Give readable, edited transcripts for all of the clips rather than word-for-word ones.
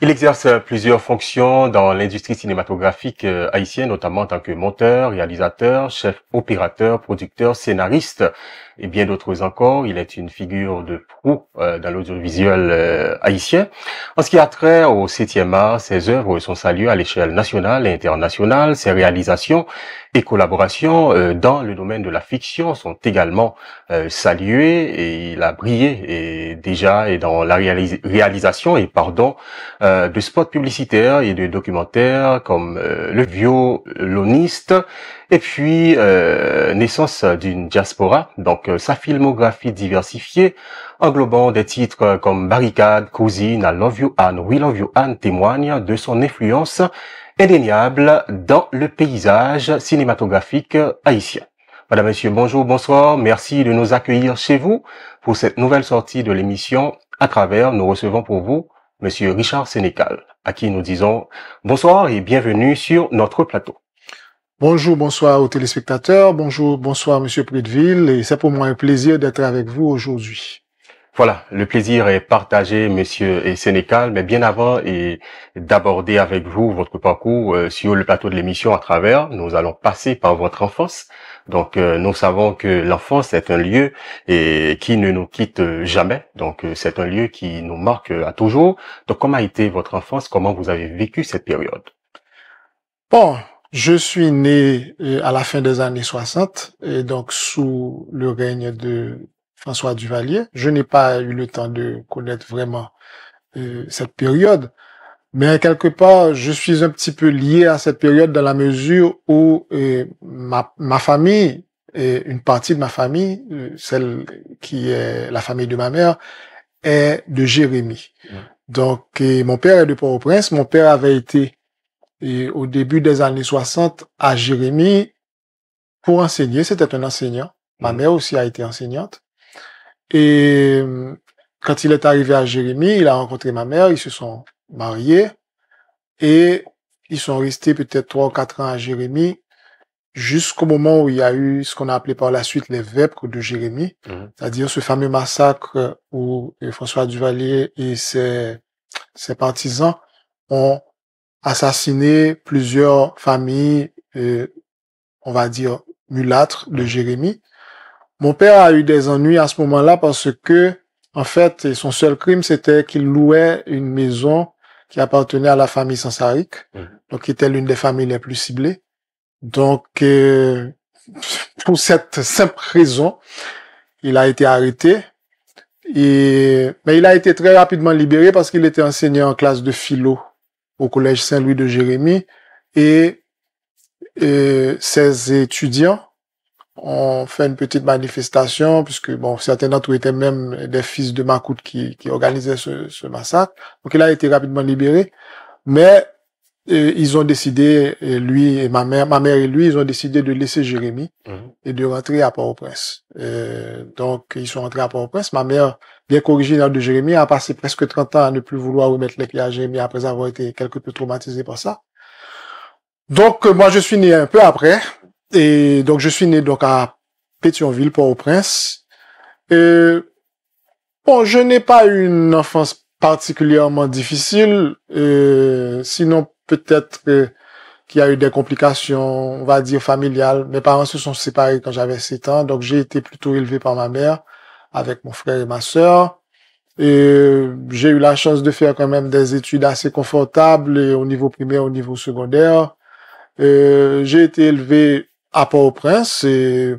Il exerce plusieurs fonctions dans l'industrie cinématographique haïtienne, notamment en tant que monteur, réalisateur, chef opérateur, producteur, scénariste et bien d'autres encore. Il est une figure de proue dans l'audiovisuel haïtien. En ce qui a trait au 7e art, ses œuvres sont saluées à l'échelle nationale et internationale. Ses réalisations et collaborations dans le domaine de la fiction sont également saluées, et il a brillé déjà dans la réalisation de spots publicitaires et de documentaires comme Le violoniste et puis Naissance d'une diaspora. Donc sa filmographie diversifiée englobant des titres comme Barricade, Cousine, I Love You Anne, We Love You Anne témoigne de son influence indéniable dans le paysage cinématographique haïtien. Madame, Monsieur, bonjour, bonsoir, merci de nous accueillir chez vous pour cette nouvelle sortie de l'émission À Travers. Nous recevons pour vous Monsieur Richard Sénécal, à qui nous disons bonsoir et bienvenue sur notre plateau. Bonjour, bonsoir aux téléspectateurs, bonjour, bonsoir Monsieur Prédeville, et c'est pour moi un plaisir d'être avec vous aujourd'hui. Voilà, le plaisir est partagé Monsieur Sénécal, mais bien avant et d'aborder avec vous votre parcours sur le plateau de l'émission À Travers, nous allons passer par votre enfance. Donc nous savons que l'enfance est un lieu qui ne nous quitte jamais. Donc c'est un lieu qui nous marque à toujours. Donc comment a été votre enfance? Comment vous avez vécu cette période? Bon, je suis né à la fin des années 60 et donc sous le règne de François Duvalier. Je n'ai pas eu le temps de connaître vraiment cette période. Mais quelque part, je suis un petit peu lié à cette période dans la mesure où ma famille, une partie de ma famille, celle qui est la famille de ma mère, est de Jérémie. Mmh. Donc, mon père est de Port-au-Prince. Mon père avait été au début des années 60 à Jérémie pour enseigner. C'était un enseignant. Ma mère aussi a été enseignante. Et quand il est arrivé à Jérémie, il a rencontré ma mère. Ils se sont mariés et ils sont restés peut-être 3 ou 4 ans à Jérémie jusqu'au moment où il y a eu ce qu'on a appelé par la suite les vêpres de Jérémie, c'est-à-dire ce fameux massacre où François Duvalier et ses partisans ont assassiné plusieurs familles, on va dire mulâtres de Jérémie. Mon père a eu des ennuis à ce moment-là parce que, en fait, son seul crime, c'était qu'il louait une maison qui appartenait à la famille Sansarik, donc qui était l'une des familles les plus ciblées. Donc, pour cette simple raison, il a été arrêté. Mais il a été très rapidement libéré parce qu'il était enseignant en classe de philo au collège Saint-Louis de Jérémie. Et ses étudiants ont fait une petite manifestation, puisque bon, certains d'entre eux étaient même des fils de Macoute qui organisaient ce massacre. Donc il a été rapidement libéré, mais ils ont décidé, lui et ma mère et lui, ils ont décidé de laisser Jérémie et de rentrer à Port-au-Prince. Donc ils sont rentrés à Port-au-Prince. Ma mère, bien qu'originaire de Jérémie, a passé presque 30 ans à ne plus vouloir remettre les clés à Jérémie après avoir été quelque peu traumatisée par ça. Donc moi je suis né un peu après. Et donc, je suis né donc à Pétionville, Port-au-Prince. Bon, je n'ai pas eu une enfance particulièrement difficile, sinon peut-être qu'il y a eu des complications, on va dire, familiales. Mes parents se sont séparés quand j'avais 7 ans, donc j'ai été plutôt élevé par ma mère, avec mon frère et ma sœur. J'ai eu la chance de faire quand même des études assez confortables au niveau primaire, au niveau secondaire. J'ai été élevé à Port-au-Prince,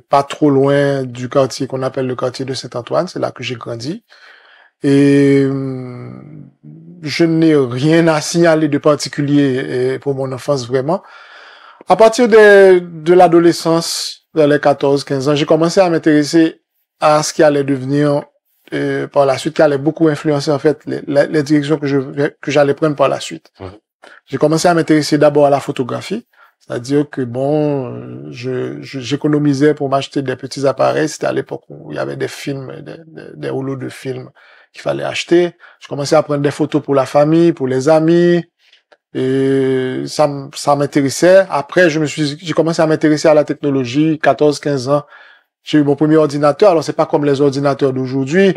pas trop loin du quartier qu'on appelle le quartier de Saint-Antoine, c'est là que j'ai grandi. Et je n'ai rien à signaler de particulier pour mon enfance vraiment. À partir de l'adolescence, dans les 14-15 ans, j'ai commencé à m'intéresser à ce qui allait devenir par la suite, qui allait beaucoup influencer en fait les directions que j'allais prendre par la suite. J'ai commencé à m'intéresser d'abord à la photographie. C'est-à-dire que, bon, j'économisais pour m'acheter des petits appareils. C'était à l'époque où il y avait des films, des rouleaux de films qu'il fallait acheter. Je commençais à prendre des photos pour la famille, pour les amis. Et ça m'intéressait. Après, j'ai commencé à m'intéresser à la technologie. 14-15 ans, J'ai eu mon premier ordinateur. Alors, c'est pas comme les ordinateurs d'aujourd'hui,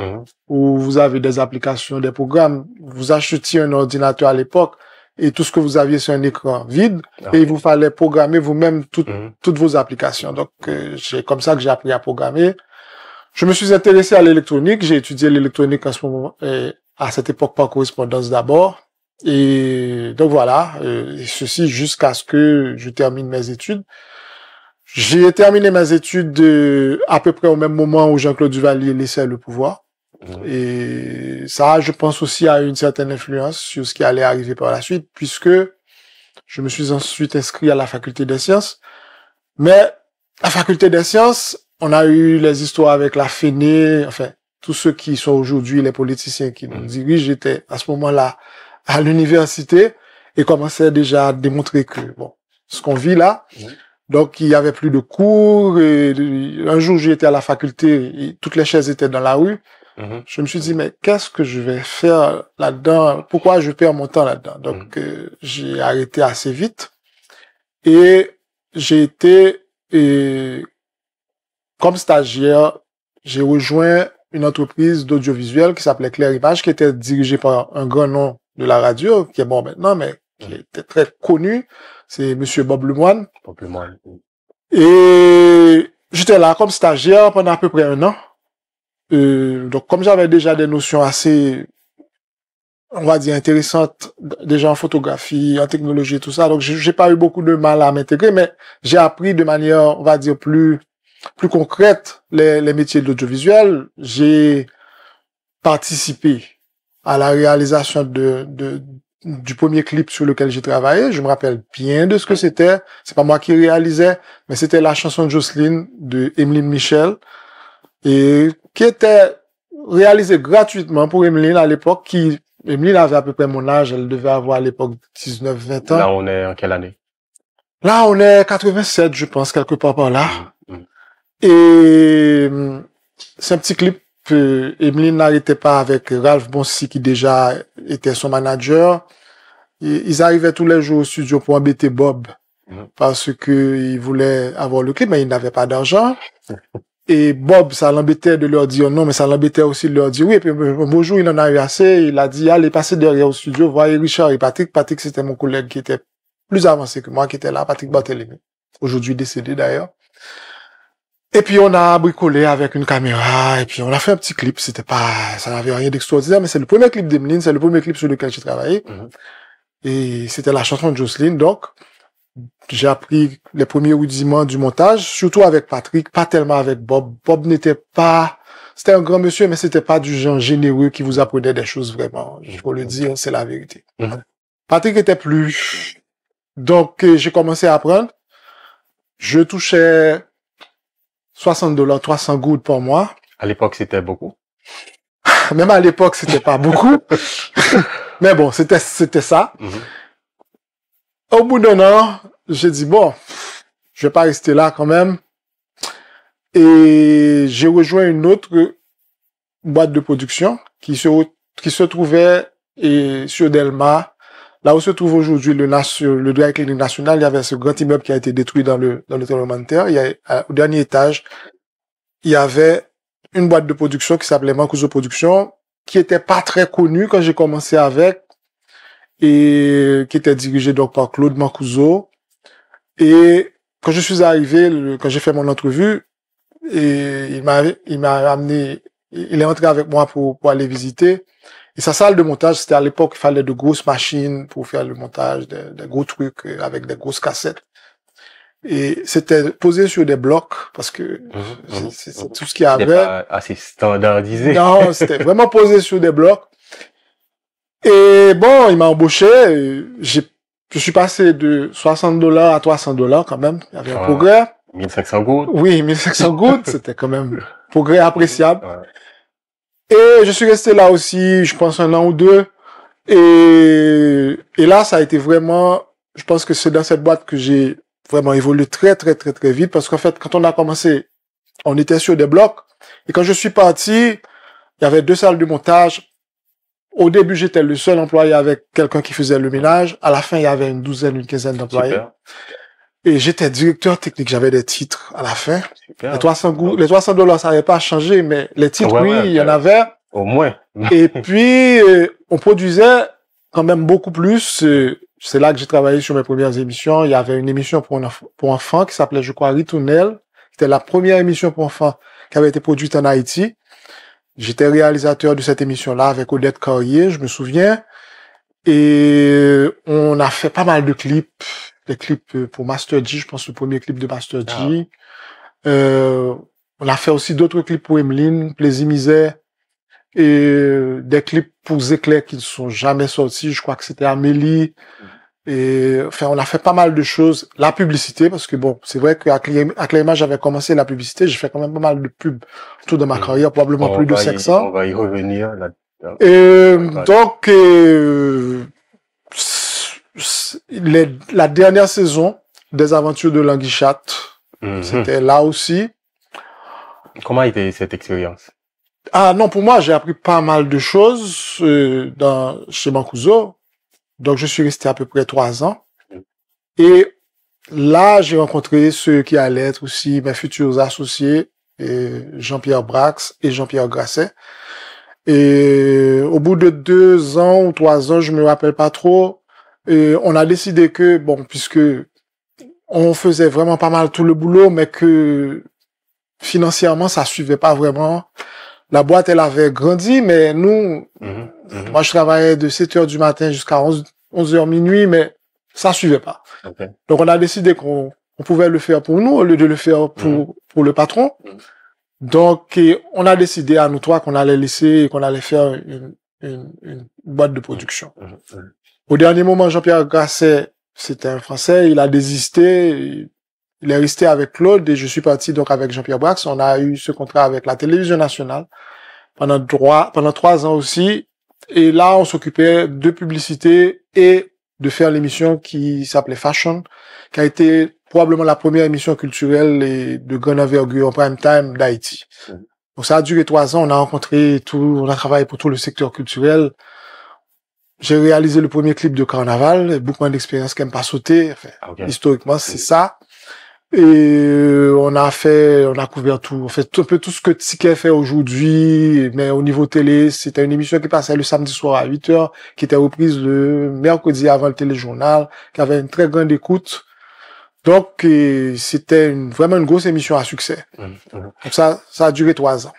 où vous avez des applications, des programmes. Vous achetiez un ordinateur à l'époque et tout ce que vous aviez, c'est un écran vide. Et il vous fallait programmer vous-même toutes vos applications. Donc, c'est comme ça que j'ai appris à programmer. Je me suis intéressé à l'électronique. J'ai étudié l'électronique en ce moment, à cette époque par correspondance d'abord. Et donc voilà, ceci jusqu'à ce que je termine mes études. J'ai terminé mes études à peu près au même moment où Jean-Claude Duvalier laissait le pouvoir. Et ça, je pense aussi à une certaine influence sur ce qui allait arriver par la suite, puisque je me suis ensuite inscrit à la faculté des sciences. Mais la faculté des sciences, on a eu les histoires avec la Fénée, enfin, tous ceux qui sont aujourd'hui les politiciens qui nous dirigent étaient à ce moment-là à l'université et commençaient déjà à démontrer que, bon, ce qu'on vit là... Donc, il y avait plus de cours. Et un jour, j'étais à la faculté, et toutes les chaises étaient dans la rue. Je me suis dit, mais qu'est-ce que je vais faire là-dedans? Pourquoi je perds mon temps là-dedans? Donc, j'ai arrêté assez vite. Et j'ai été, comme stagiaire, j'ai rejoint une entreprise d'audiovisuel qui s'appelait Claire Image, qui était dirigée par un grand nom de la radio, qui est mort maintenant, mais qui était très connu. C'est monsieur Bob Lemoine. Et j'étais là comme stagiaire pendant à peu près un an. Donc, comme j'avais déjà des notions assez, on va dire, intéressantes, déjà en photographie, en technologie et tout ça, donc j'ai pas eu beaucoup de mal à m'intégrer, mais j'ai appris de manière, on va dire, plus concrète les métiers de l'audiovisuel. J'ai participé à la réalisation du premier clip sur lequel j'ai travaillé. Je me rappelle bien de ce que c'était. C'est pas moi qui réalisais, mais c'était la chanson de Jocelyne de Emeline Michel, et qui était réalisée gratuitement pour Emeline à l'époque, Emeline avait à peu près mon âge. Elle devait avoir à l'époque 19, 20 ans. Là, on est en quelle année? Là, on est 87, je pense, quelque part par là. Et c'est un petit clip. Emeline n'arrêtait pas avec Ralph Bonsi, qui déjà était son manager. Ils arrivaient tous les jours au studio pour embêter Bob, parce que il voulait avoir le clip, mais il n'avait pas d'argent. Et Bob, ça l'embêtait de leur dire non, mais ça l'embêtait aussi de leur dire oui. Et puis un beau jour, il en a eu assez. Il a dit, allez, passez derrière au studio, voyez Richard et Patrick. Patrick, c'était mon collègue qui était plus avancé que moi, qui était là, Patrick Barthélémy, aujourd'hui décédé d'ailleurs. Et puis, on a bricolé avec une caméra, et puis on a fait un petit clip. C'était pas, ça n'avait rien d'extraordinaire, mais c'est le premier clip d'Emeline, c'est le premier clip sur lequel j'ai travaillé. Et c'était la chanson de Jocelyne, donc. J'ai appris les premiers rudiments du montage, surtout avec Patrick, pas tellement avec Bob. Bob n'était pas, c'était un grand monsieur, mais c'était pas du genre généreux qui vous apprenait des choses vraiment. Il faut le dire, c'est la vérité. Patrick était plus. Donc, j'ai commencé à apprendre. Je touchais $60, 300 gouttes par mois. À l'époque, c'était beaucoup. Même à l'époque, c'était pas beaucoup. Mais bon, c'était ça. Au bout d'un an, j'ai dit, bon, je vais pas rester là quand même. Et j'ai rejoint une autre boîte de production qui se trouvait sur Delma. Là où se trouve aujourd'hui le Dry Cleaning National, il y avait ce grand immeuble qui a été détruit dans le tremblement de terre. Au dernier étage, il y avait une boîte de production qui s'appelait Mancuso Production, qui était pas très connue quand j'ai commencé avec, et qui était dirigée donc par Claude Mancouzeau. Et quand je suis arrivé, quand j'ai fait mon entrevue, et il m'a amené, il est entré avec moi pour aller visiter. Et sa salle de montage, c'était à l'époque, il fallait de grosses machines pour faire le montage, des gros trucs avec des grosses cassettes. Et c'était posé sur des blocs, parce que c'est tout ce qu'il y avait. C'était pas assez standardisé. Non, c'était vraiment posé sur des blocs. Et bon, il m'a embauché. Je suis passé de $60 à $300 quand même. Il y avait un progrès. 1500 gouttes. Oui, 1500 gouttes. C'était quand même un progrès appréciable. Et je suis resté là aussi, je pense, un an ou deux. Et là, ça a été vraiment... Je pense que c'est dans cette boîte que j'ai vraiment évolué très, très, très, très vite. Parce qu'en fait, quand on a commencé, on était sur des blocs. Et quand je suis parti, il y avait deux salles de montage. Au début, j'étais le seul employé avec quelqu'un qui faisait le ménage. À la fin, il y avait une quinzaine d'employés. Et j'étais directeur technique, j'avais des titres à la fin. Super. Les 300 $, ça n'avait pas changé, mais les titres, ouais, oui, ouais, il y en avait. Au moins. Et puis, on produisait quand même beaucoup plus. C'est là que j'ai travaillé sur mes premières émissions. Il y avait une émission pour enfants qui s'appelait, je crois, Ritournelle. C'était la première émission pour enfants qui avait été produite en Haïti. J'étais réalisateur de cette émission-là avec Odette Corrier, je me souviens. Et on a fait pas mal de clips. Des clips pour Master G, je pense le premier clip de Master G. Ah. On a fait aussi d'autres clips pour Emeline, Plaisir Misère. Et des clips pour Zéclair qui ne sont jamais sortis. Je crois que c'était Amélie. Et enfin, on a fait pas mal de choses. La publicité, parce que bon, c'est vrai qu'à Claire Image, j'avais commencé la publicité. J'ai fait quand même pas mal de pubs tout dans ma carrière, probablement plus de 500. On va y revenir. Là. Donc, la dernière saison des aventures de Languichatte, c'était là aussi. Comment a été cette expérience? Ah non, pour moi, j'ai appris pas mal de choses chez Mancuso. Donc, je suis resté à peu près 3 ans. Et là, j'ai rencontré ceux qui allaient être aussi mes futurs associés, Jean-Pierre Brax et Jean-Pierre Grasset. Et au bout de 2 ans ou 3 ans, je me rappelle pas trop, on a décidé que, bon, puisque on faisait vraiment pas mal tout le boulot, mais que financièrement, ça suivait pas vraiment. La boîte, elle avait grandi, mais nous, moi, je travaillais de 7 h du matin jusqu'à 11 h minuit, mais ça suivait pas. Okay. Donc, on a décidé qu'on pouvait le faire pour nous au lieu de le faire pour le patron. Donc, on a décidé à nous trois qu'on allait laisser et qu'on allait faire une boîte de production. Au dernier moment, Jean-Pierre Grasset, c'était un Français, il a désisté. Il est resté avec Claude et je suis parti donc avec Jean-Pierre Brax. On a eu ce contrat avec la télévision nationale pendant 3 ans aussi. Et là, on s'occupait de publicité et de faire l'émission qui s'appelait Fashion, qui a été probablement la première émission culturelle et de grande envergure en prime time d'Haïti. Donc ça a duré 3 ans. On a rencontré on a travaillé pour tout le secteur culturel. J'ai réalisé le premier clip de Carnaval, beaucoup d'expérience qui n'aime pas sauter. Enfin, historiquement, c'est ça. Et on a couvert tout, en fait, un peu tout ce que Ticket fait aujourd'hui, mais au niveau télé, c'était une émission qui passait le samedi soir à 8 h, qui était reprise le mercredi avant le téléjournal, qui avait une très grande écoute. Donc, c'était vraiment une grosse émission à succès. Donc ça a duré 3 ans.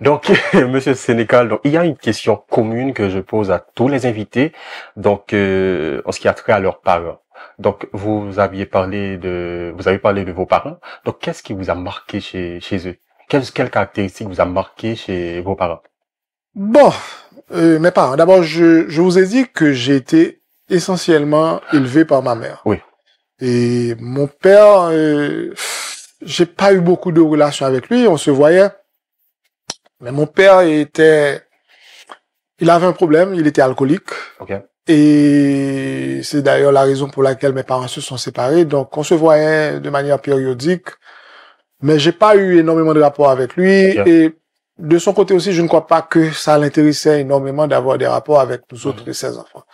Donc, Monsieur Sénécal, donc, il y a une question commune que je pose à tous les invités, donc, en ce qui a trait à leurs parents. Donc, vous avez parlé de vos parents. Donc, qu'est-ce qui vous a marqué chez eux? Quelles caractéristiques vous a marqué chez vos parents? Bon, mes parents. D'abord, je vous ai dit que j'ai été essentiellement élevé par ma mère. Oui. Et mon père, j'ai pas eu beaucoup de relations avec lui. On se voyait. Mais mon père il avait un problème. Il était alcoolique. OK. Et c'est d'ailleurs la raison pour laquelle mes parents se sont séparés. Donc, on se voyait de manière périodique. Mais j'ai pas eu énormément de rapport avec lui. Okay. Et de son côté aussi, je ne crois pas que ça l'intéressait énormément d'avoir des rapports avec nous autres, ses enfants.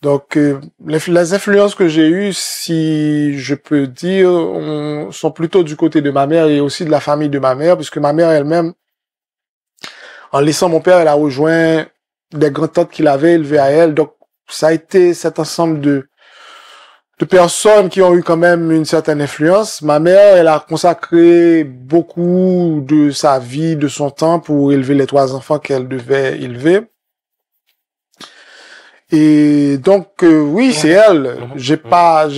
Donc, les influences que j'ai eues, si je peux dire, sont plutôt du côté de ma mère et aussi de la famille de ma mère, puisque ma mère elle-même, en laissant mon père, elle a rejoint des grands-tantes qu'il avait élevées à elle. Donc, ça a été cet ensemble de personnes qui ont eu quand même une certaine influence. Ma mère, elle a consacré beaucoup de sa vie, de son temps pour élever les 3 enfants qu'elle devait élever. Et donc, oui, c'est elle. J'ai pas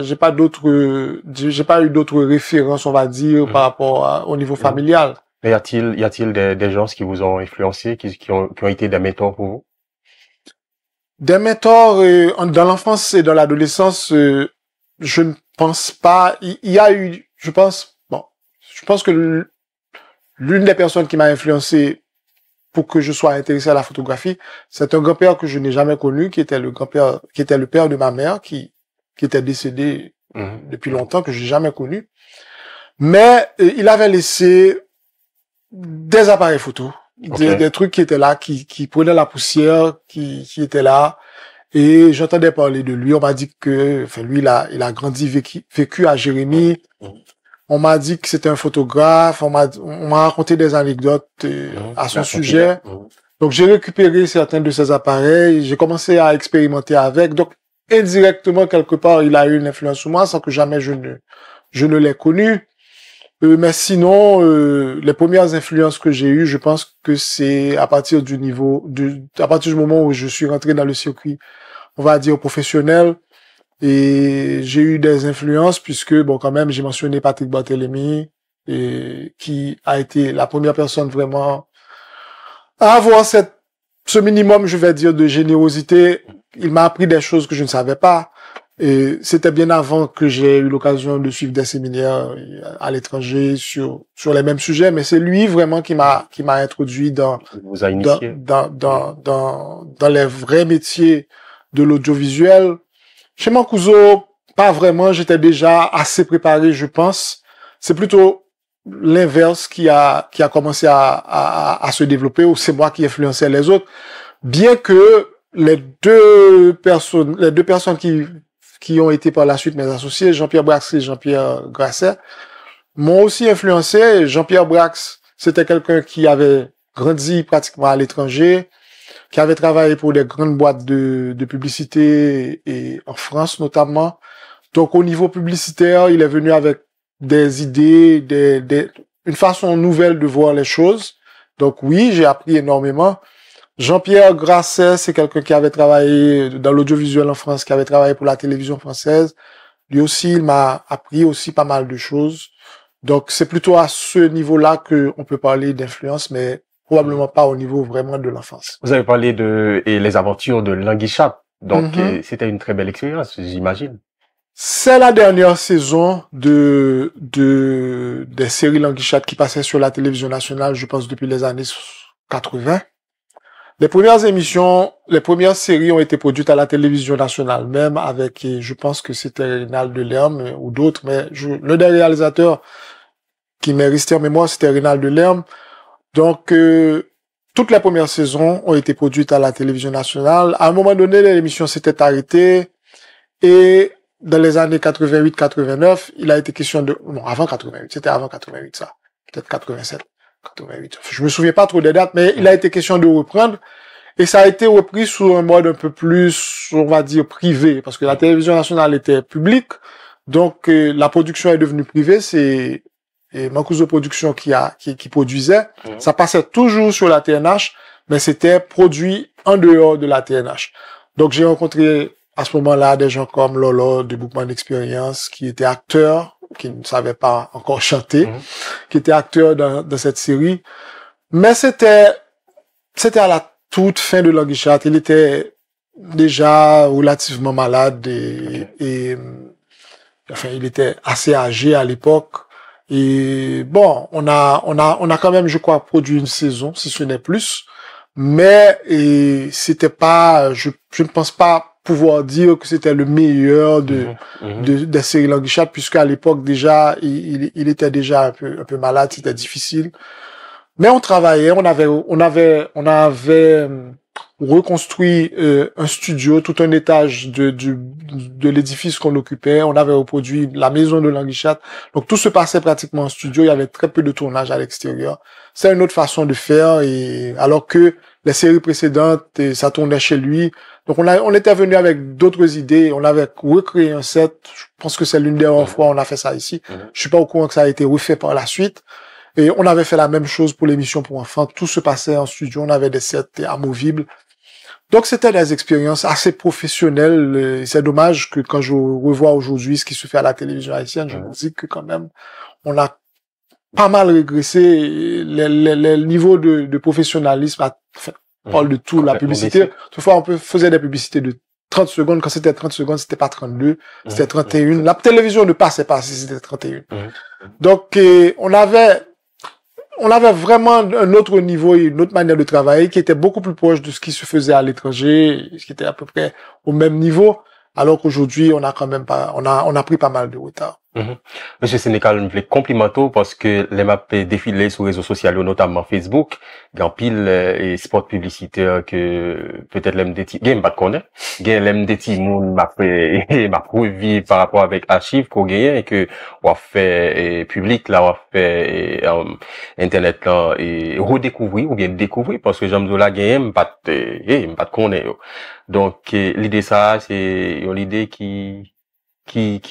eu d'autres références, on va dire, par rapport au niveau familial. Mais y a-t-il des gens qui vous ont influencé, qui ont été des mentors pour vous? Des mentors, dans l'enfance et dans l'adolescence, je ne pense pas. Il y a eu, je pense que l'une des personnes qui m'a influencé pour que je sois intéressé à la photographie, c'est un grand-père que je n'ai jamais connu, qui était le père de ma mère, qui était décédé depuis longtemps, que je n'ai jamais connu. Mais il avait laissé des appareils photos. Des trucs qui étaient là, qui prenaient la poussière, qui étaient là. Et j'entendais parler de lui. On m'a dit que, enfin, lui, il a grandi, vécu à Jérémie. On m'a dit que c'était un photographe. On m'a raconté des anecdotes à son sujet. Donc, j'ai récupéré certains de ses appareils. J'ai commencé à expérimenter avec. Donc, indirectement, quelque part, il a eu une influence sur moi sans que jamais je ne l'ai connu. Mais sinon, les premières influences que j'ai eues, je pense que c'est à partir du niveau, à partir du moment où je suis rentré dans le circuit, on va dire professionnel, et j'ai eu des influences puisque, bon, quand même, j'ai mentionné Patrick Barthélémy, et qui a été la première personne vraiment à avoir ce minimum, je vais dire, de générosité. Il m'a appris des choses que je ne savais pas. Et c'était bien avant que j'ai eu l'occasion de suivre des séminaires à l'étranger sur les mêmes sujets, mais c'est lui vraiment qui m'a introduit dans les vrais métiers de l'audiovisuel. Chez Mancuso, pas vraiment, j'étais déjà assez préparé, je pense. C'est plutôt l'inverse qui a commencé à se développer, ou c'est moi qui influençais les autres. Bien que les deux personnes qui ont été par la suite mes associés, Jean-Pierre Brax et Jean-Pierre Grasset, m'ont aussi influencé. Jean-Pierre Brax, c'était quelqu'un qui avait grandi pratiquement à l'étranger, qui avait travaillé pour des grandes boîtes de publicité, et en France notamment. Donc au niveau publicitaire, il est venu avec des idées, une façon nouvelle de voir les choses. Donc oui, j'ai appris énormément. Jean-Pierre Grasset, c'est quelqu'un qui avait travaillé dans l'audiovisuel en France, qui avait travaillé pour la télévision française. Lui aussi, il m'a appris aussi pas mal de choses. Donc, c'est plutôt à ce niveau-là qu'on peut parler d'influence, mais probablement pas au niveau vraiment de l'enfance. Vous avez parlé et les aventures de Languichatte. Donc, c'était une très belle expérience, j'imagine. C'est la dernière saison des séries Languichatte qui passaient sur la télévision nationale, je pense, depuis les années 80. Les premières séries ont été produites à la télévision nationale, même avec, je pense que c'était Rinald de Lerme ou d'autres, mais l'un des réalisateurs qui m'est resté en mémoire, c'était Rinald de Lerme. Donc, toutes les premières saisons ont été produites à la télévision nationale. À un moment donné, l'émission s'était arrêtée, et dans les années 88-89, il a été question de... Bon, avant 88, c'était avant 88, ça. Peut-être 87. 88. Je me souviens pas trop des dates, mais il a été question de reprendre, et ça a été repris sous un mode un peu plus, on va dire, privé, parce que la télévision nationale était publique, donc la production est devenue privée. C'est Mancuso Production qui produisait. Ça passait toujours sur la TNH, mais c'était produit en dehors de la TNH. Donc j'ai rencontré à ce moment-là des gens comme Lolo de Bookman Experience, qui était acteur, qui ne savait pas encore chanter, qui était acteur dans cette série. Mais c'était à la toute fin de Languichatte. Il était déjà relativement malade et enfin, il était assez âgé à l'époque. Et bon, on a quand même, je crois, produit une saison, si ce n'est plus. Mais, c'était pas, je ne pense pas pouvoir dire que c'était le meilleur des séries Languichatte, puisqu'à l'époque, déjà, il était déjà un peu malade, c'était difficile. Mais on travaillait, on avait reconstruit un studio, tout un étage de l'édifice qu'on occupait. On avait reproduit la maison de Languichatte. Donc, tout se passait pratiquement en studio. Il y avait très peu de tournage à l'extérieur. C'est une autre façon de faire, et alors que les séries précédentes, ça tournait chez lui. Donc, on était venu avec d'autres idées. On avait recréé un set. Je pense que c'est l'une des rares fois qu'on a fait ça ici. Je suis pas au courant que ça a été refait par la suite. Et on avait fait la même chose pour l'émission pour enfants. Tout se passait en studio. On avait des sets amovibles. Donc, c'était des expériences assez professionnelles. C'est dommage que quand je revois aujourd'hui ce qui se fait à la télévision haïtienne, je me dis que quand même, on a pas mal régressé. Le niveau de professionnalisme a fait. On parle de tout, la publicité. Toutefois, on faisait des publicités de 30 secondes. Quand c'était 30 secondes, c'était pas 32, c'était 31. La télévision ne passait pas si c'était 31. Donc, on avait vraiment un autre niveau et une autre manière de travailler qui était beaucoup plus proche de ce qui se faisait à l'étranger, ce qui était à peu près au même niveau. Alors qu'aujourd'hui, on a quand même pas, on a pris pas mal de retard. Monsieur Sénécal, je voulais complimenter parce que les maps défilés sur les réseaux sociaux, notamment Facebook, il y a pile et spots publicitaires que peut-être l'MDT, je ne sais pas connaître, l'MDT, m'a prouvé par rapport avec archives qu'on gagne et que on fait public, là, on fait internet, là, et redécouvrir ou bien découvrir parce que j'aime de la gagne, je ne sais pas connaître. Donc, l'idée ça, c'est une idée qui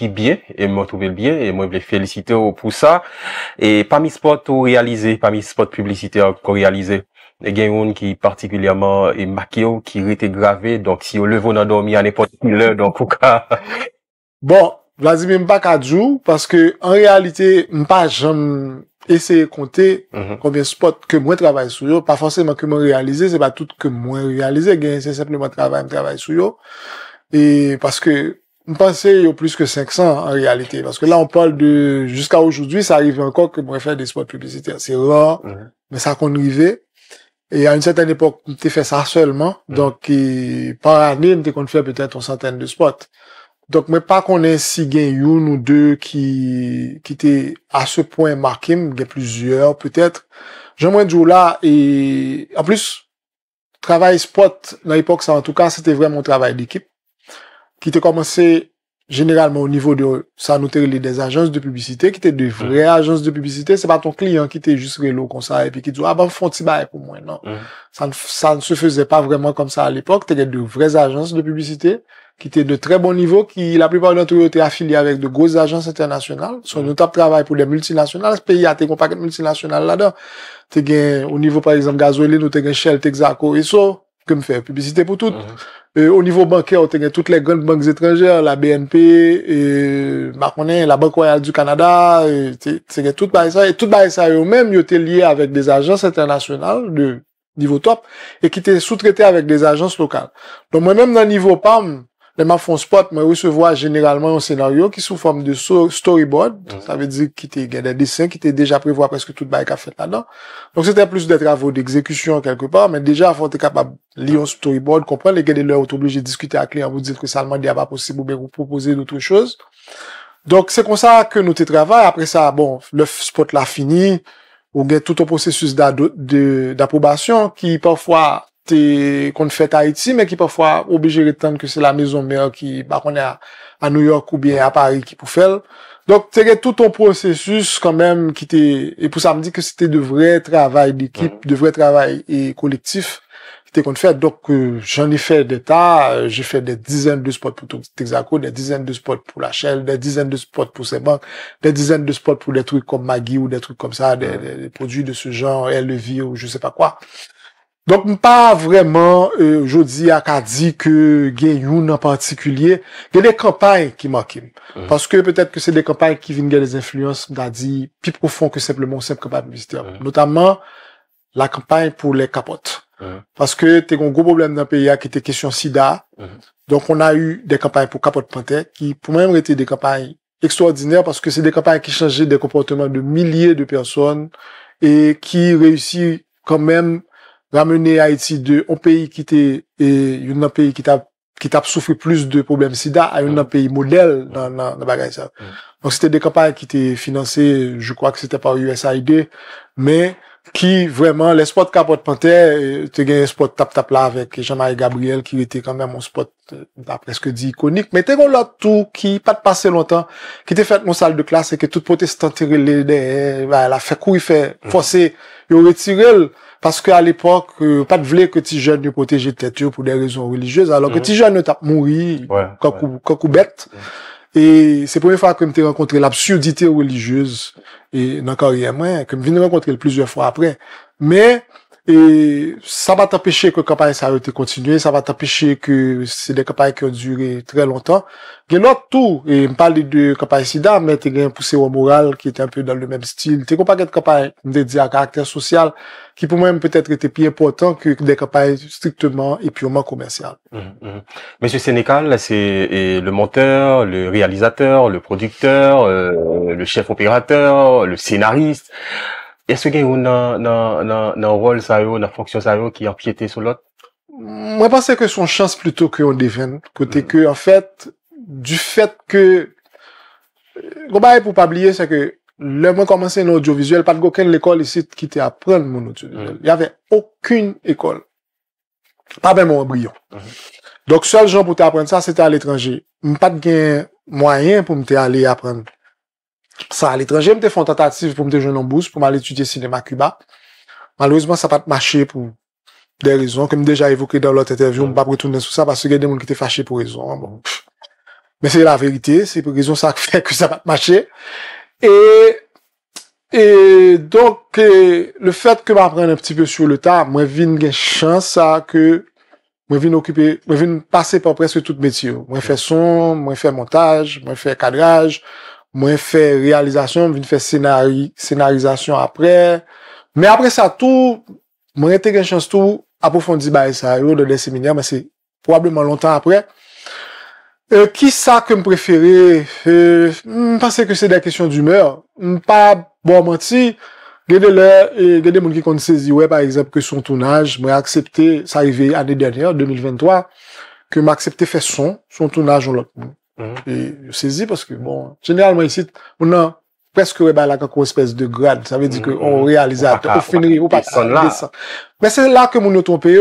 bien, et moi trouvé le bien, et moi je les féliciter pour ça. Et parmi sport ou réalisé, parmi sport publicitaire qu'on réalisé, il y a une qui particulièrement est marqué qui était gravé, donc si on le veut dormir à n'importe quelle heure, donc pourquoi? Bon, Vladimir m'a pas 4 jours, parce que, en réalité, m'a pas jamais essayé de compter combien de spots que moi travaille sur eux, pas forcément que moi réalisé, c'est pas tout que moi réalisé, c'est simplement travail sur eux. Et parce que, je pense qu'il y a plus que 500 en réalité. Parce que là, on parle de... Jusqu'à aujourd'hui, ça arrive encore que moi faire des spots publicitaires. C'est rare, mais ça qu'on arrivait. Et à une certaine époque, on t'ai fait ça seulement. Donc, par année, on t'ai qu'on fait peut-être une centaine de spots. Donc, mais pas qu'on ait si gain une ou deux qui t'es à ce point marqué, il y a plusieurs peut-être. J'aimerais dire là, et en plus, travail spot, dans l'époque, ça en tout cas, c'était vraiment un travail d'équipe. Qui était commencé généralement au niveau de ça noter des agences de publicité qui étaient de vraies agences de publicité. C'est pas ton client qui était juste rélo comme ça et puis qui dit ah ben font petit bail pour moi non. Ça ne se faisait pas vraiment comme ça à l'époque. T'étais de vraies agences de publicité qui étaient de très bon niveau, qui la plupart d'entre eux étaient affiliés avec de grosses agences internationales. Son notable travail pour des multinationales, ce pays a tes compagnies multinationales là-dedans. T'es gain au niveau par exemple gasoil, nous t'es gain Shell, Texaco et so que me faire publicité pour tout. Au niveau bancaire, on a toutes les grandes banques étrangères, la BNP, la Banque Royale du Canada, c'est tout ça. Et tout ça, eux-mêmes, ils étaient liés avec des agences internationales de niveau top et qui étaient sous-traités avec des agences locales. Donc, moi-même, dans le niveau PAM, les maps font spot, mais recevoir généralement un scénario qui est sous forme de storyboard. Ça veut dire qu'il y a des dessins qui étaient déjà prévois presque tout bail qu'a fait là-dedans. Donc, c'était plus des travaux d'exécution quelque part, mais déjà, il faut être capable de lire un storyboard, comprendre, les gars de l'heure, obligé de discuter avec les clients, vous dire que ça ne demande pas possible, mais vous proposer d'autres choses. Donc, c'est comme ça que nous travaillons. Après ça, bon, le spot là fini, on gagne tout un processus d'approbation qui parfois, qu'on fait à Haïti, mais qui parfois obligé de tendre que c'est la maison mère qui, bah, qu'on est à New York ou bien à Paris qui pour faire. Donc, c'est tout ton processus quand même qui était, et pour ça me dit que c'était de vrai travail d'équipe, de vrai travail et collectif qui était qu'on fait. Donc, j'en ai fait des tas, j'ai fait des dizaines de spots pour tout Texaco, des dizaines de spots pour la Shell, des dizaines de spots pour ces banques, des dizaines de spots pour des trucs comme Maggie ou des trucs comme ça, des produits de ce genre, LV ou je sais pas quoi. Donc, pas vraiment, aujourd'hui, à dit que, Gayoun en particulier, il y a des campagnes qui marquent. Parce que peut-être que c'est des campagnes qui viennent des influences, on a dit, plus profond que simplement une simple campagne publicitaire. Notamment, la campagne pour les capotes. Parce que, t'es un gros problème dans le pays, qui était question sida. Donc, on a eu des campagnes pour capote panthère, qui, pour moi, étaient des campagnes extraordinaires, parce que c'est des campagnes qui changeaient des comportements de milliers de personnes, et qui réussissent quand même, ramener Haïti de un pays qui était un pays qui t'a souffert plus de problèmes sida à un pays modèle dans bagage ça. Donc c'était des campagnes qui étaient financées, je crois que c'était par USAID, mais qui vraiment les spots capote panthère, tu gagnes un spot tap tap là avec Jean-Marie Gabriel qui était quand même un spot presque dit iconique, mais t'es qu'on l'a tout qui pas de passer longtemps, qui était fait mon salle de classe et que toute protestante la fait courir fait forcer, il retirer. Parce qu'à l'époque, pas de vouloir que tes jeunes ne protègent tête pour des raisons religieuses, alors que tes jeunes ne tapent mourir, quand bête. Et c'est la première fois que je me rencontré l'absurdité religieuse, et dans carrière moi, que je viens rencontrer plusieurs fois après. Mais, et, ça va t'empêcher que la campagne ça a été continuée, ça va t'empêcher que c'est des campagnes qui ont duré très longtemps. Il y a l'autre tout, et je parle de campagne sida, mais il y a un poussé au moral qui était un peu dans le même style. Il y a pas de campagne dédiée à caractère social, qui pour moi peut-être était plus important que des campagnes strictement et purement commerciales. Monsieur Sénécal, c'est le monteur, le réalisateur, le producteur, le chef opérateur, le scénariste. Est-ce qu'il y a un rôle, une fonction qui a empiété sur l'autre? Moi, je pense que son chance plutôt qu'on devine. Côté que, en fait, du fait que Le bail pour pas oublier, c'est que le moment commencé l'audiovisuel, pas de aucune école ici qui était apprendre mon audiovisuel. Il y avait aucune école. Pas même un embryon. Donc, seul gens pour t'apprendre ça, c'était à l'étranger. Pas de moyen pour me aller apprendre ça à l'étranger. Me fait une tentative pour me jouer en bourse, pour m'aller étudier cinéma Cuba. Malheureusement, ça n'a pas marché pour des raisons, comme déjà évoqué dans l'autre interview, on ne peut pas retourner sur ça parce qu'il y a des gens qui étaient fâchés pour raison. Bon. Mais c'est la vérité, c'est pour raison ça fait que ça n'a pas marché. Et donc, le fait que m'apprenne un petit peu sur le tas, moi, j'ai une chance à que, moi, j'ai occupé, moi, j'ai passé par presque tout métier. Moi, fait son, moi, fait montage, moi, fait cadrage, moi, fait réalisation, moi, fait scénarisation après. Mais après ça, tout, moi, j'ai une chance tout, approfondi, bah, ça, dans des séminaires, mais c'est probablement longtemps après. Qui ça que me préférer? Je pense que c'est des questions d'humeur. Pas bon menti. Regardez les gens qui comptent saisir, ouais, par exemple, que son tournage, moi, accepté, ça arrivait l'année dernière, 2023, que m'accepté fait son tournage, on l'a. Et, saisi parce que bon, généralement, ici, on a presque, ouais, bah, là, une espèce de grade. Ça veut dire qu'on réalise, on finit, on passe ça. Mais c'est là que mon trompé,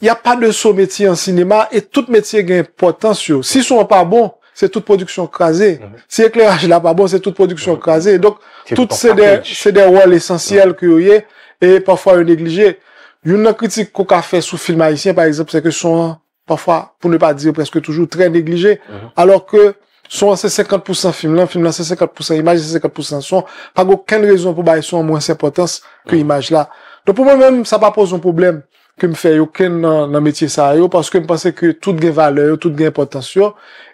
il n'y a pas de saut métier en cinéma et tout métier gagne importance. S'ils sont pas bons, c'est toute production crasée. Si l'éclairage là pas bon, c'est toute production crasée. Donc, toutes c'est des rôles essentiels que vous avez et parfois vous négligez. Une critique qu'on a fait sous film haïtien, par exemple, c'est que sont parfois, pour ne pas dire presque toujours, très négligés. Alors que, sont c'est 50% film là, c'est 50% image, c'est 50% son. Pas aucune raison pour bailler son moins importance que image là. Donc, pour moi-même, ça pas pose un problème que me fait aucun dans métier ça parce que me pensais que tout gain valeur, tout gain potentiel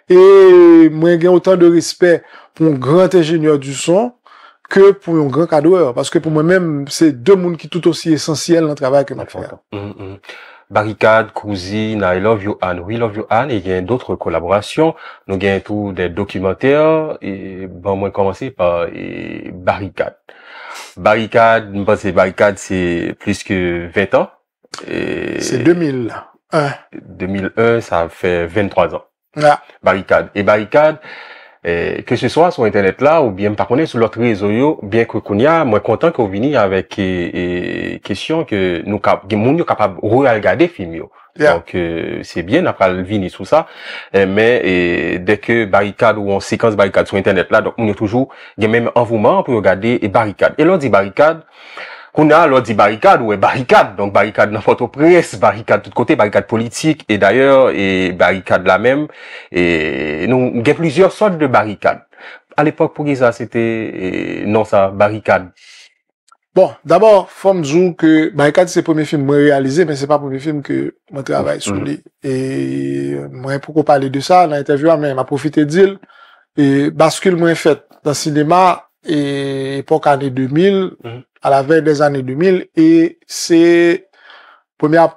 et moi gain autant de respect pour un grand ingénieur du son que pour un grand cadreur parce que pour moi-même c'est deux mondes qui tout aussi essentiels dans le travail que m'a fait. Barricade, Cousine, I Love You Anne, We Love You Anne et il y a d'autres collaborations, nous gain tout des documentaires et bon moi commencer par Barricade. Barricade, je pense que Barricade c'est plus que 20 ans. C'est 2001. 2001, ça fait 23 ans. Ah. Barricade. Et Barricade, que ce soit sur Internet là, ou bien par contre sur l'autre réseau, bien que Kounia, moi content qu'on vienne avec question que nous sommes capables de regarder film. Yeah. Donc c'est bien après le venir sur ça, mais dès que Barricade ou en séquence Barricade sur Internet là, donc on est toujours, il y a même envouement pour regarder et Barricade. Et l'on dit Barricade. On a alors dit Barricade, ouais, Barricade. Donc, Barricade dans Port-au-Prince, Barricade de tout côté, Barricade politique, et d'ailleurs, et Barricade la même. Et, nous, il y a plusieurs sortes de Barricades. À l'époque, pour qui ça, c'était, non, ça, Barricade. Bon, d'abord, faut me dire que Barricade, c'est le premier film que moi réalisé, mais c'est pas le premier film que moi travaille sur lui. Et, moi, pourquoi parler de ça, dans l'interview, mais m'a profité d'il, et bascule moins faite dans le cinéma, et, époque année 2000, à la veille des années 2000, et c'est, première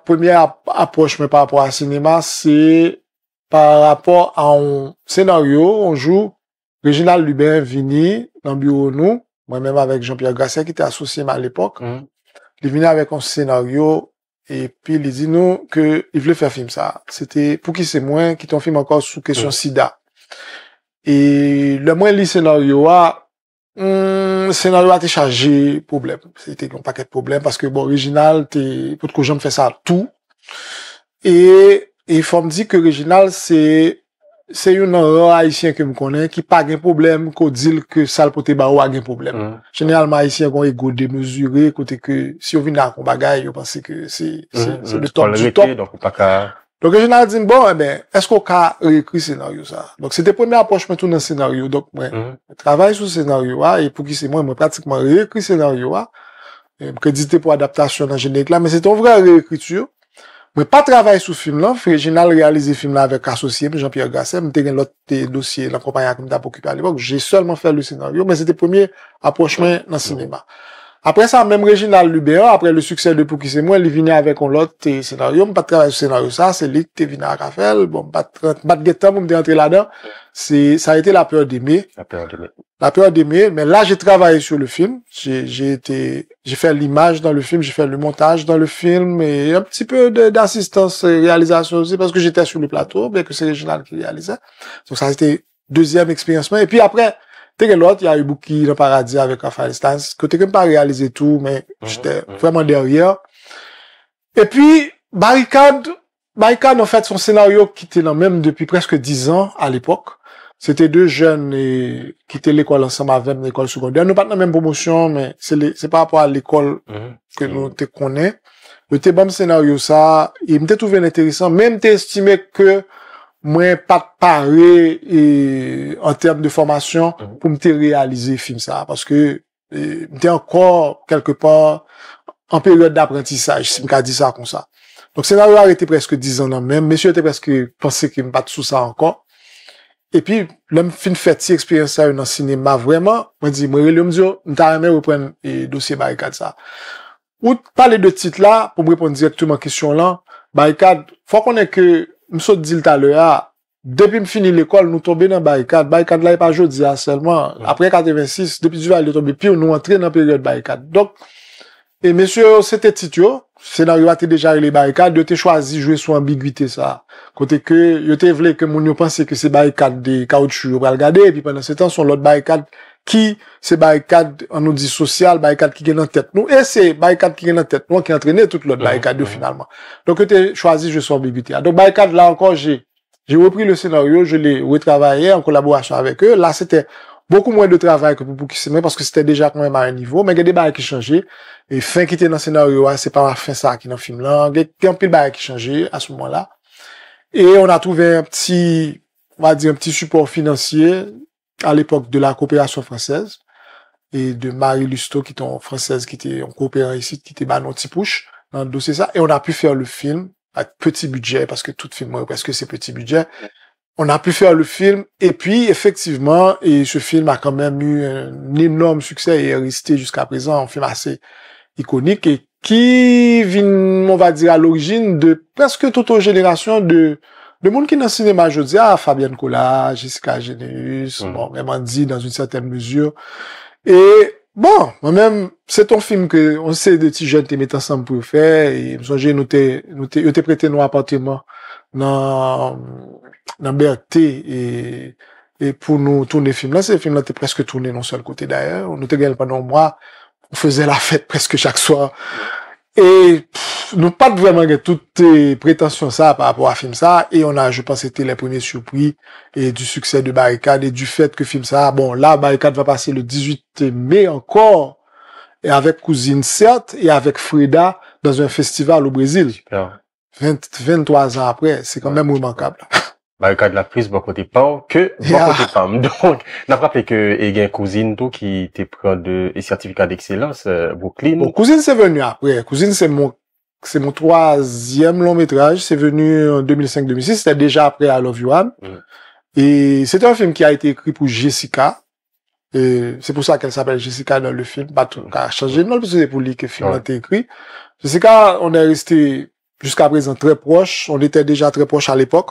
approche, mais par rapport à cinéma, c'est par rapport à un scénario, on joue, Réginald Lubin Vini, dans le bureau nous, moi-même avec Jean-Pierre Grasset, qui était associé à l'époque, il est venu avec un scénario, et puis il dit nous, que, il voulait faire film, ça. C'était, pour qui c'est moi, qui t'en film encore sous question sida. Et, le moins, le scénario a, scénario a été chargé, problème. C'était un paquet de problèmes, parce que, bon, Réginald, pour que j'aime faire ça, tout. Et il faut me dire que Réginald, c'est une rare haïtien que me connaît, qui pas de problème, qu'on dit que ça, pour tes barreaux, a de problème. Généralement, haïtien, qu'on égo démesuré, côté que, si on vient dans un bagage, on pense que c'est le top du top. Donc, Réginald dit, bon, eh ben, est-ce qu'on a réécrit scénario, ça? Donc, c'était première approche, maintenant, dans le scénario. Donc, moi, je travaille sur le scénario, et pour qui c'est moi pratiquement réécrit scénario, et me crédité pour adaptation dans le générique là, mais c'est une vraie réécriture. Moi, pas travailler sur le film là, Réginald réalisé le film là avec associé, Jean-Pierre Grasset, mais t'es l'autre dossier, la compagnie que m'a occupé à l'époque, j'ai seulement fait le scénario, mais c'était premier approchement dans le cinéma. Après ça, même Réginald Lubéa, après le succès de Pour qui c'est moi, il est venu avec un lot de scénario, on pas travailler sur le scénario, ça, c'est lui qui est venu à Raphaël, bon, pas de temps pour me rentrer là-dedans. Ça a été La peur d'aimer. La peur d'aimer, mais là, j'ai travaillé sur le film, j'ai fait l'image dans le film, j'ai fait le montage dans le film, et un petit peu d'assistance réalisation aussi, parce que j'étais sur le plateau, bien que c'est Réginald qui réalisait. Donc ça a été deuxième expérience. Et puis après, t'es que l'autre, il y a eu Bouki dans Paradis avec Raphaël Stans, que t'es que pas réalisé tout, mais j'étais vraiment derrière. Et puis, Barricade, en fait, son scénario qui était là même depuis presque 10 ans à l'époque. C'était deux jeunes qui étaient l'école ensemble avec l'école secondaire. Nous pas dans la même promotion, mais c'est par rapport à l'école que nous te connaît. Le te bon scénario ça, il m'était trouvé intéressant, même t'es estimé que moi pas paré et en termes de formation pour me réaliser film ça, parce que t'es encore quelque part en période d'apprentissage, si me dit ça comme ça. Donc scénario a été presque 10 ans là même. Monsieur était presque pensé qu'il me batte sous ça encore. Et puis, l'homme fin fait expérience ça dans le cinéma, vraiment, on dit, moi, l'homme dit, on t'a jamais reprendre le dossier Barricade, ça. Ou, parler de titre là, pour me répondre directement à la question là, Barricade, faut qu'on ait que, m'saut dit le talent, depuis me fini l'école, nous tomber dans Barricade, Barricade là, il pas jodi, seulement, après 86, depuis Duvalier tombé, puis nous entrer dans la période Barricade. Donc, et monsieur, c'était Titio, scénario a été déjà les Barricades, il a choisi de jouer sur ambiguïté, ça. Côté que, il a voulu que mon yo pensait que c'est Barricade des caoutchouc, on va regarder, et puis pendant ce temps, son l'autre Barricade qui, c'est Barricade, on nous dit social, Barricade qui gagne en tête nous, et c'est Barricade qui gagne en tête nous, qui entraînait toute l'autre Barricade, finalement. Donc, il a choisi de jouer sur ambiguïté. Donc, Barricade, là encore, j'ai repris le scénario, je l'ai retravaillé en collaboration avec eux. Là, c'était beaucoup moins de travail que pour Boukissime, parce que c'était déjà quand même à un niveau, mais il y a des barres qui changeaient. Et fin qui était dans le scénario, c'est pas la fin ça qui est dans le film là. Il y a un peu de barres qui changeaient à ce moment-là. Et on a trouvé un petit, on va dire un petit support financier à l'époque de la coopération française et de Marie Lusto, qui était en française, qui était en coopérant ici, qui était Manon Tipouche dans le dossier ça. Et on a pu faire le film à petit budget, parce que tout film, parce que c'est petit budget. On a pu faire le film, et puis effectivement, et ce film a quand même eu un énorme succès et est resté jusqu'à présent un film assez iconique et qui vient, on va dire, à l'origine de presque toute une génération de monde qui est dans le cinéma aujourd'hui, à Fabienne Kola, Jessica Généus, bon, vraiment dit dans une certaine mesure. Et bon, moi-même, c'est ton film que on sait de petits jeunes qui mettent ensemble pour le faire. Et j'ai noté, ils t'ont prêté nos appartements dans Berthé et pour nous tourner le film là. Ces films là étaient presque tournés non seul côté d'ailleurs. On nous était pendant un mois, on faisait la fête presque chaque soir. Et nous pas vraiment toutes les prétentions ça par rapport à film ça, et on a, je pense, c'était les premiers surpris et du succès de Barricade et du fait que film ça, bon là Barricade va passer le 18 mai encore, et avec Cousine certes et avec Freda dans un festival au Brésil. Super. 23 ans après, c'est quand même remarquable. Barricade la prise bon côté pas que bon côté femme. Donc n'a rappelé que il y a une Cousine tout qui était prend de certificat d'excellence Brooklyn. Bon, Cousine c'est venu après. Cousine c'est mon troisième long métrage, c'est venu en 2005-2006, c'était déjà après I Love You Anne. Et c'est un film qui a été écrit pour Jessica. C'est pour ça qu'elle s'appelle Jessica dans le film, pas tout a changé non, parce que c'est pour lui que le film a été écrit. Jessica, on est resté jusqu'à présent très proche, on était déjà très proche à l'époque.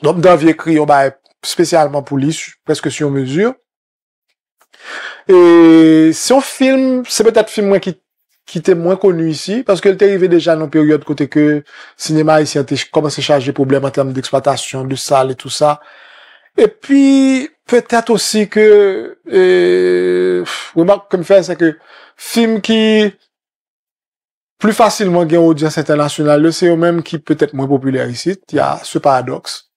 Donc, d'avoir écrit, on va spécialement pour lui, presque sur mesure. Et si on filme, c'est peut-être film moins qui était moins connu ici, parce qu'elle était arrivée déjà dans une période côté que cinéma ici a commencé à charger problème en termes d'exploitation, de salles et tout ça. Et puis, peut-être aussi que, remarque comme fait, c'est que film qui plus facilement gagne audience internationale, c'est eux-mêmes qui peut-être moins populaire ici. Il y a ce paradoxe.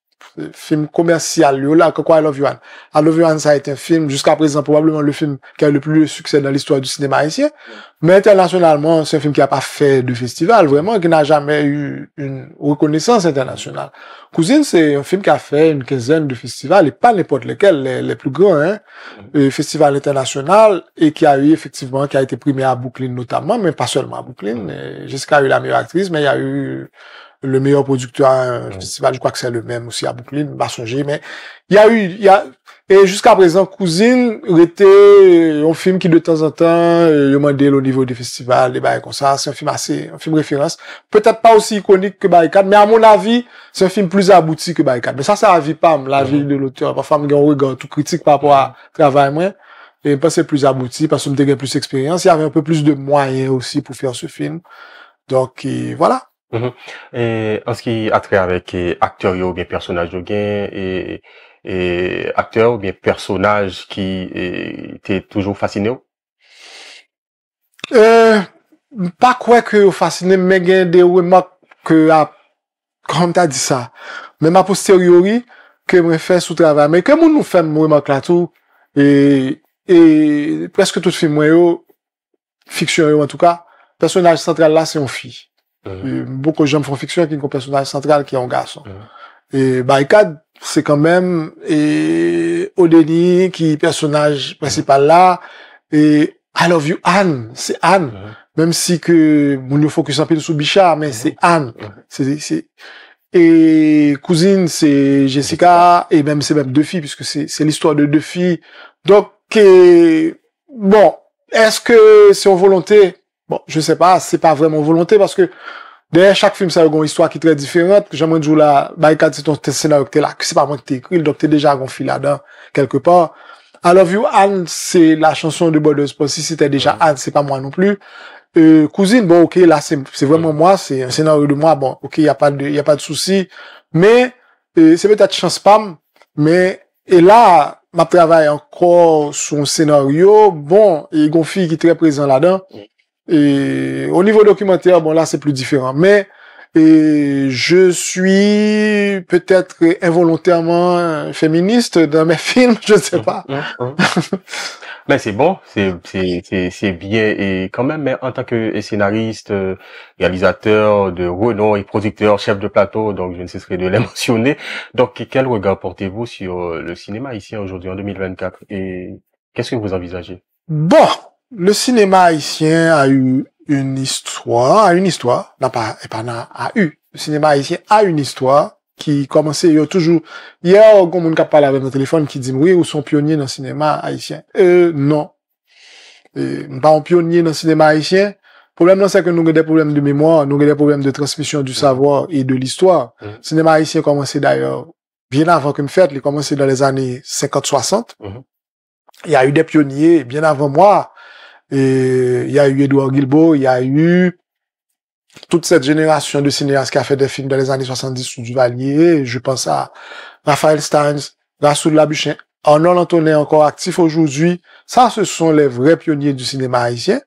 Film commercial, là, quoi, I Love You Anne. I Love You Anne, ça a été un film, jusqu'à présent, probablement le film qui a eu le plus de succès dans l'histoire du cinéma haïtien. Mais internationalement, c'est un film qui n'a pas fait de festival, vraiment, qui n'a jamais eu une reconnaissance internationale. Cousine, c'est un film qui a fait une quinzaine de festivals, et pas n'importe lesquels, les plus grands, hein. Festival international, et qui a eu, effectivement, qui a été primé à Brooklyn notamment, mais pas seulement à Brooklyn. Jessica a eu la meilleure actrice, mais il y a eu le meilleur producteur à un festival, je crois que c'est le même aussi à Brooklyn, Master G, mais et jusqu'à présent, Cousine était un film qui de temps en temps, demandait au niveau des festivals, des bails comme ça. C'est un film référence. Peut-être pas aussi iconique que Barricade, mais à mon avis, c'est un film plus abouti que Barricade. Mais ça, c'est la vie pam, la vie de l'auteur. Parfois, on a un regard tout critique par rapport à travail, moi. Et pas c'est plus abouti, parce que me gagne plus d'expérience. Il y avait un peu plus de moyens aussi pour faire ce film. Donc, voilà. Et en ce qui a trait avec acteurs ou bien personnages de gain, et acteur ou bien personnage qui était toujours fasciné? Pas quoi que fasciné, mais il y a des remarques que, comme tu as dit ça, même a posteriori, que je fais sous travail. Mais comme nous faisons des remarques là tout, et presque tout film, fiction en tout cas, personnage central là, c'est une fille. Beaucoup de gens font fiction qui ont un personnage central qui est un garçon. Et Barricade, c'est quand même Odeni qui est personnage principal là. Et I Love You Anne, c'est Anne. Même si que on nous focus un peu sur Bichard, mais c'est Anne. Et Cousine, c'est Jessica, et même c'est même deux filles, puisque c'est l'histoire de deux filles. Donc bon, est-ce que c'est en volonté? Bon, je sais pas, c'est pas vraiment volonté parce que derrière chaque film, ça a une histoire qui est très différente. J'aimerais dire la Barricade, c'est ton scénario que t'es là, que c'est pas moi qui t'ai écrit, donc t'es déjà gonflé là-dedans, quelque part. I Love You Anne, c'est la chanson de Bob Lemoine. Si c'était déjà Anne, c'est pas moi non plus. Cousine, bon, ok, là, c'est vraiment moi, c'est un scénario de moi, bon, ok, y a pas de souci. Mais, c'est peut-être chance pam, mais, et là, ma travaille encore sur un scénario, bon, et une fille qui est très présent là-dedans. Et au niveau documentaire, bon là c'est plus différent, mais je suis peut-être involontairement féministe dans mes films, je ne sais pas. Mais c'est bon, c'est bien et quand même. Mais en tant que scénariste, réalisateur de renom et producteur, chef de plateau, donc je ne cesserai de les mentionner. Donc quel regard portez-vous sur le cinéma haïtien aujourd'hui en 2024 et qu'est-ce que vous envisagez? Bon. Le cinéma haïtien a eu une histoire, le cinéma haïtien a une histoire qui commençait, il y a toujours, hier, quelqu'un qui a parlé avec mon téléphone qui dit, oui, ou sont pionniers dans le cinéma haïtien. Non. Pas un pionnier dans le cinéma haïtien. Le problème, c'est que nous avons des problèmes de mémoire, nous avons des problèmes de transmission du savoir et de l'histoire. Le cinéma haïtien a commencé d'ailleurs, bien avant que me fête, il a commencé dans les années 50-60. Il y a eu des pionniers, bien avant moi. Et il y a eu Edouard Guilbault, il y a eu toute cette génération de cinéastes qui a fait des films dans les années 70 sous Duvalier. Je pense à Raphaël Steins, Rassoul Labuchin, Arnold Antonin encore actif aujourd'hui. Ça, ce sont les vrais pionniers du cinéma haïtien.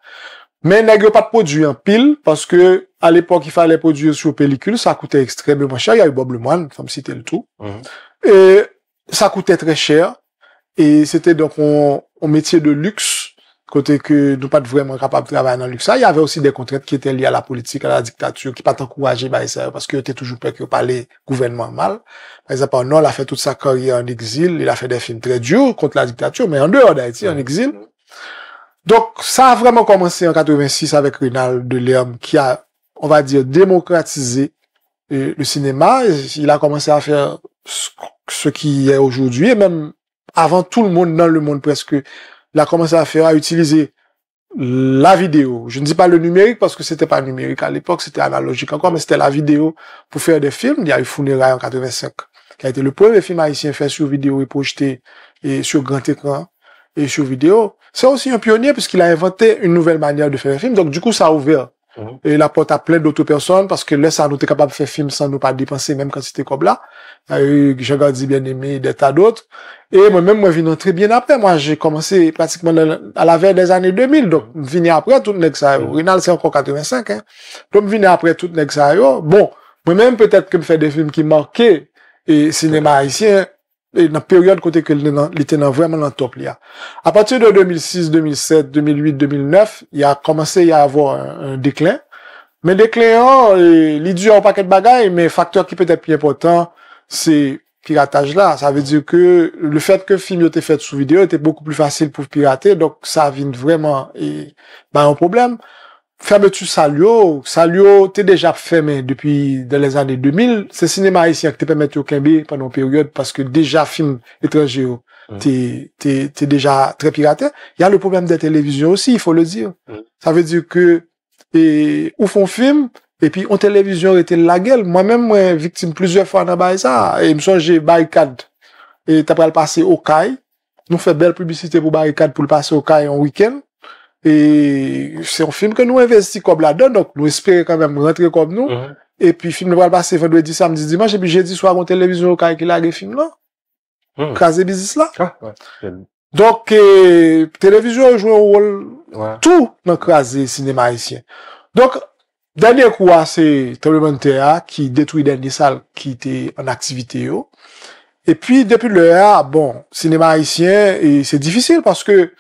Mais n'ayant pas de produit en pile, parce que à l'époque, il fallait produire sur pellicule, ça coûtait extrêmement cher. Il y a eu Bob Lemoine, comme c'était le tout. Et ça coûtait très cher. Et c'était donc un métier de luxe. Côté que nous pas vraiment capables de travailler dans le luxe. Il y avait aussi des contraintes qui étaient liées à la politique, à la dictature, qui pas t'encourager, bah, ça, parce que était toujours peur que parlait gouvernement mal. Par exemple, Arnold a fait toute sa carrière en exil, il a fait des films très durs contre la dictature, mais en dehors d'Haïti, en exil. Donc, ça a vraiment commencé en 86 avec Rinald de Lerme, qui a, on va dire, démocratisé le cinéma. Il a commencé à faire ce qui est aujourd'hui, et même avant tout le monde, dans le monde presque, il a commencé à utiliser la vidéo. Je ne dis pas le numérique parce que c'était pas numérique à l'époque, c'était analogique encore, mais c'était la vidéo pour faire des films. Il y a eu Funérailles en 85, qui a été le premier film haïtien fait sur vidéo et projeté et sur grand écran et sur vidéo. C'est aussi un pionnier puisqu'il a inventé une nouvelle manière de faire un film. Donc, du coup, ça a ouvert la porte à plein d'autres personnes parce que là, ça nous était capable de faire film sans nous pas dépenser, même quand c'était comme là. J'ai grandi bien aimé, des tas d'autres. Et moi-même, moi, je viens entrer bien après. Moi, j'ai commencé pratiquement à la veille des années 2000. Donc, je viens après tout le ça. Rinald, c'est encore 85, hein. Donc, je viens après tout le ça. Bon, moi-même, peut-être que je fais des films qui marquaient le cinéma haïtien, et dans la période côté que l'été vraiment dans le top, là. À partir de 2006, 2007, 2008, 2009, il a commencé à avoir un déclin. Mais déclin, il est dû à un paquet de bagailles, mais facteur qui peut être plus important, c'est piratage là. Ça veut dire que le fait que le film était fait sous vidéo était beaucoup plus facile pour pirater, donc ça vient vraiment un problème. Fermeture Salio t'es déjà fermé depuis dans les années 2000. C'est cinéma haïtien qui te permet de Kembe pendant une période parce que déjà film étranger t'es déjà très piraté. Il y a le problème des télévisions aussi, il faut le dire. Ça veut dire que où font film. Et puis, en télévision, était la gueule. Moi-même, moi, victime plusieurs fois dans bail ça. Et, me songe, j'ai Barricade. Et, t'as pas le passer au CAI. Nous fait belle publicité pour Barricade pour le passer au CAI en week-end. Et, c'est un film que nous investis comme là-dedans. Donc, nous espérons quand même rentrer comme nous. Et puis, film, nous va le passer vendredi, samedi, dimanche. Et puis, jeudi soir, en télévision au CAI qui l'a film là. caser business là. Ah, ouais. Donc, télévision joue un rôle, ouais. Tout dans caser cinéma haïtien. Donc, dernier coup, c'est tremblement de terre qui détruit des salles qui étaient en activité, yo. Et puis, depuis le bon, cinéma haïtien, c'est difficile parce que,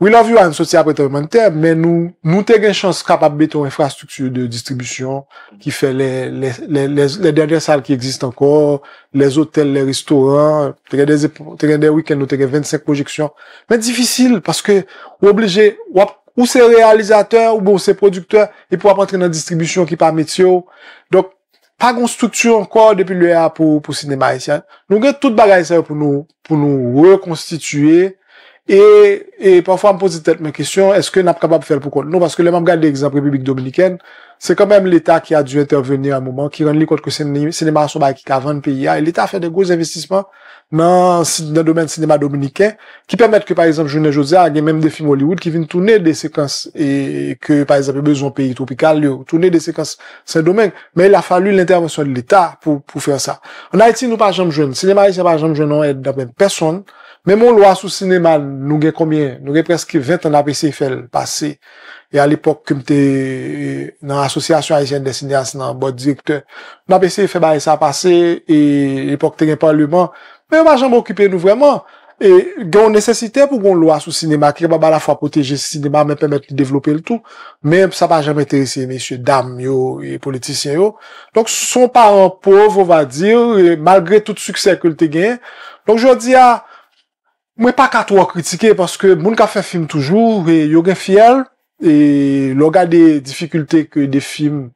We Love You Anne sorti après tremblement de terre, mais nous t'ai une chance capable de mettre infrastructure de distribution qui fait les dernières salles qui existent encore, les hôtels, les restaurants, t'as des week-ends, nous t'as 25 projections. Mais difficile parce que, obligé, ou c'est réalisateur, ou bon, c'est producteur, et pour rentrer dans la distribution qui par métier. Donc, pas de structure encore depuis le A pour cinéma haïtien. Nous avons toute bagaille ça pour nous reconstituer. Et parfois, me pose peut-être ma question, est-ce que n'a pas capable de faire pour quoi? Non, parce que les mêmes gars de l'exemple République Dominicaine, c'est quand même l'État qui a dû intervenir à un moment, qui rend les compte que c'est le cinéma qui a vendu le pays. Et l'État a fait de gros investissements dans le domaine du cinéma dominicain, qui permettent que, par exemple, Journée José a même des films Hollywood qui viennent tourner des séquences et que, par exemple, besoin de pays tropical, tourner des séquences Saint-Domingue. Mais il a fallu l'intervention de l'État pour faire ça. En Haïti, nous pas jamais jeunes. Cinéma haïtien pas jamais jeunes, on aide même personne. Même on loi sous cinéma, nous gagne combien? Nous gagne presque 20 ans d'APCFL passé. Et à l'époque, comme t'es, dans l'association haïtienne des cinéastes, dans le board directeur, l'APCFL, ça a passé, et l'époque, t'es gagne parlement. Mais on va jamais occuper nous vraiment. Et, on nécessité pour qu'on loi sous cinéma, qui va à la fois protéger le cinéma, mais permettre de développer le tout. Mais ça va jamais intéresser messieurs, dames, yo, et politiciens, yo. Donc, son parent pauvre, on va dire, et malgré tout succès que t'es gagne. Donc, je dis à, moi, pas qu'à toi critiquer, parce que, moun ka fait film toujours, et yo gen fiel, et l'on a des difficultés que des films,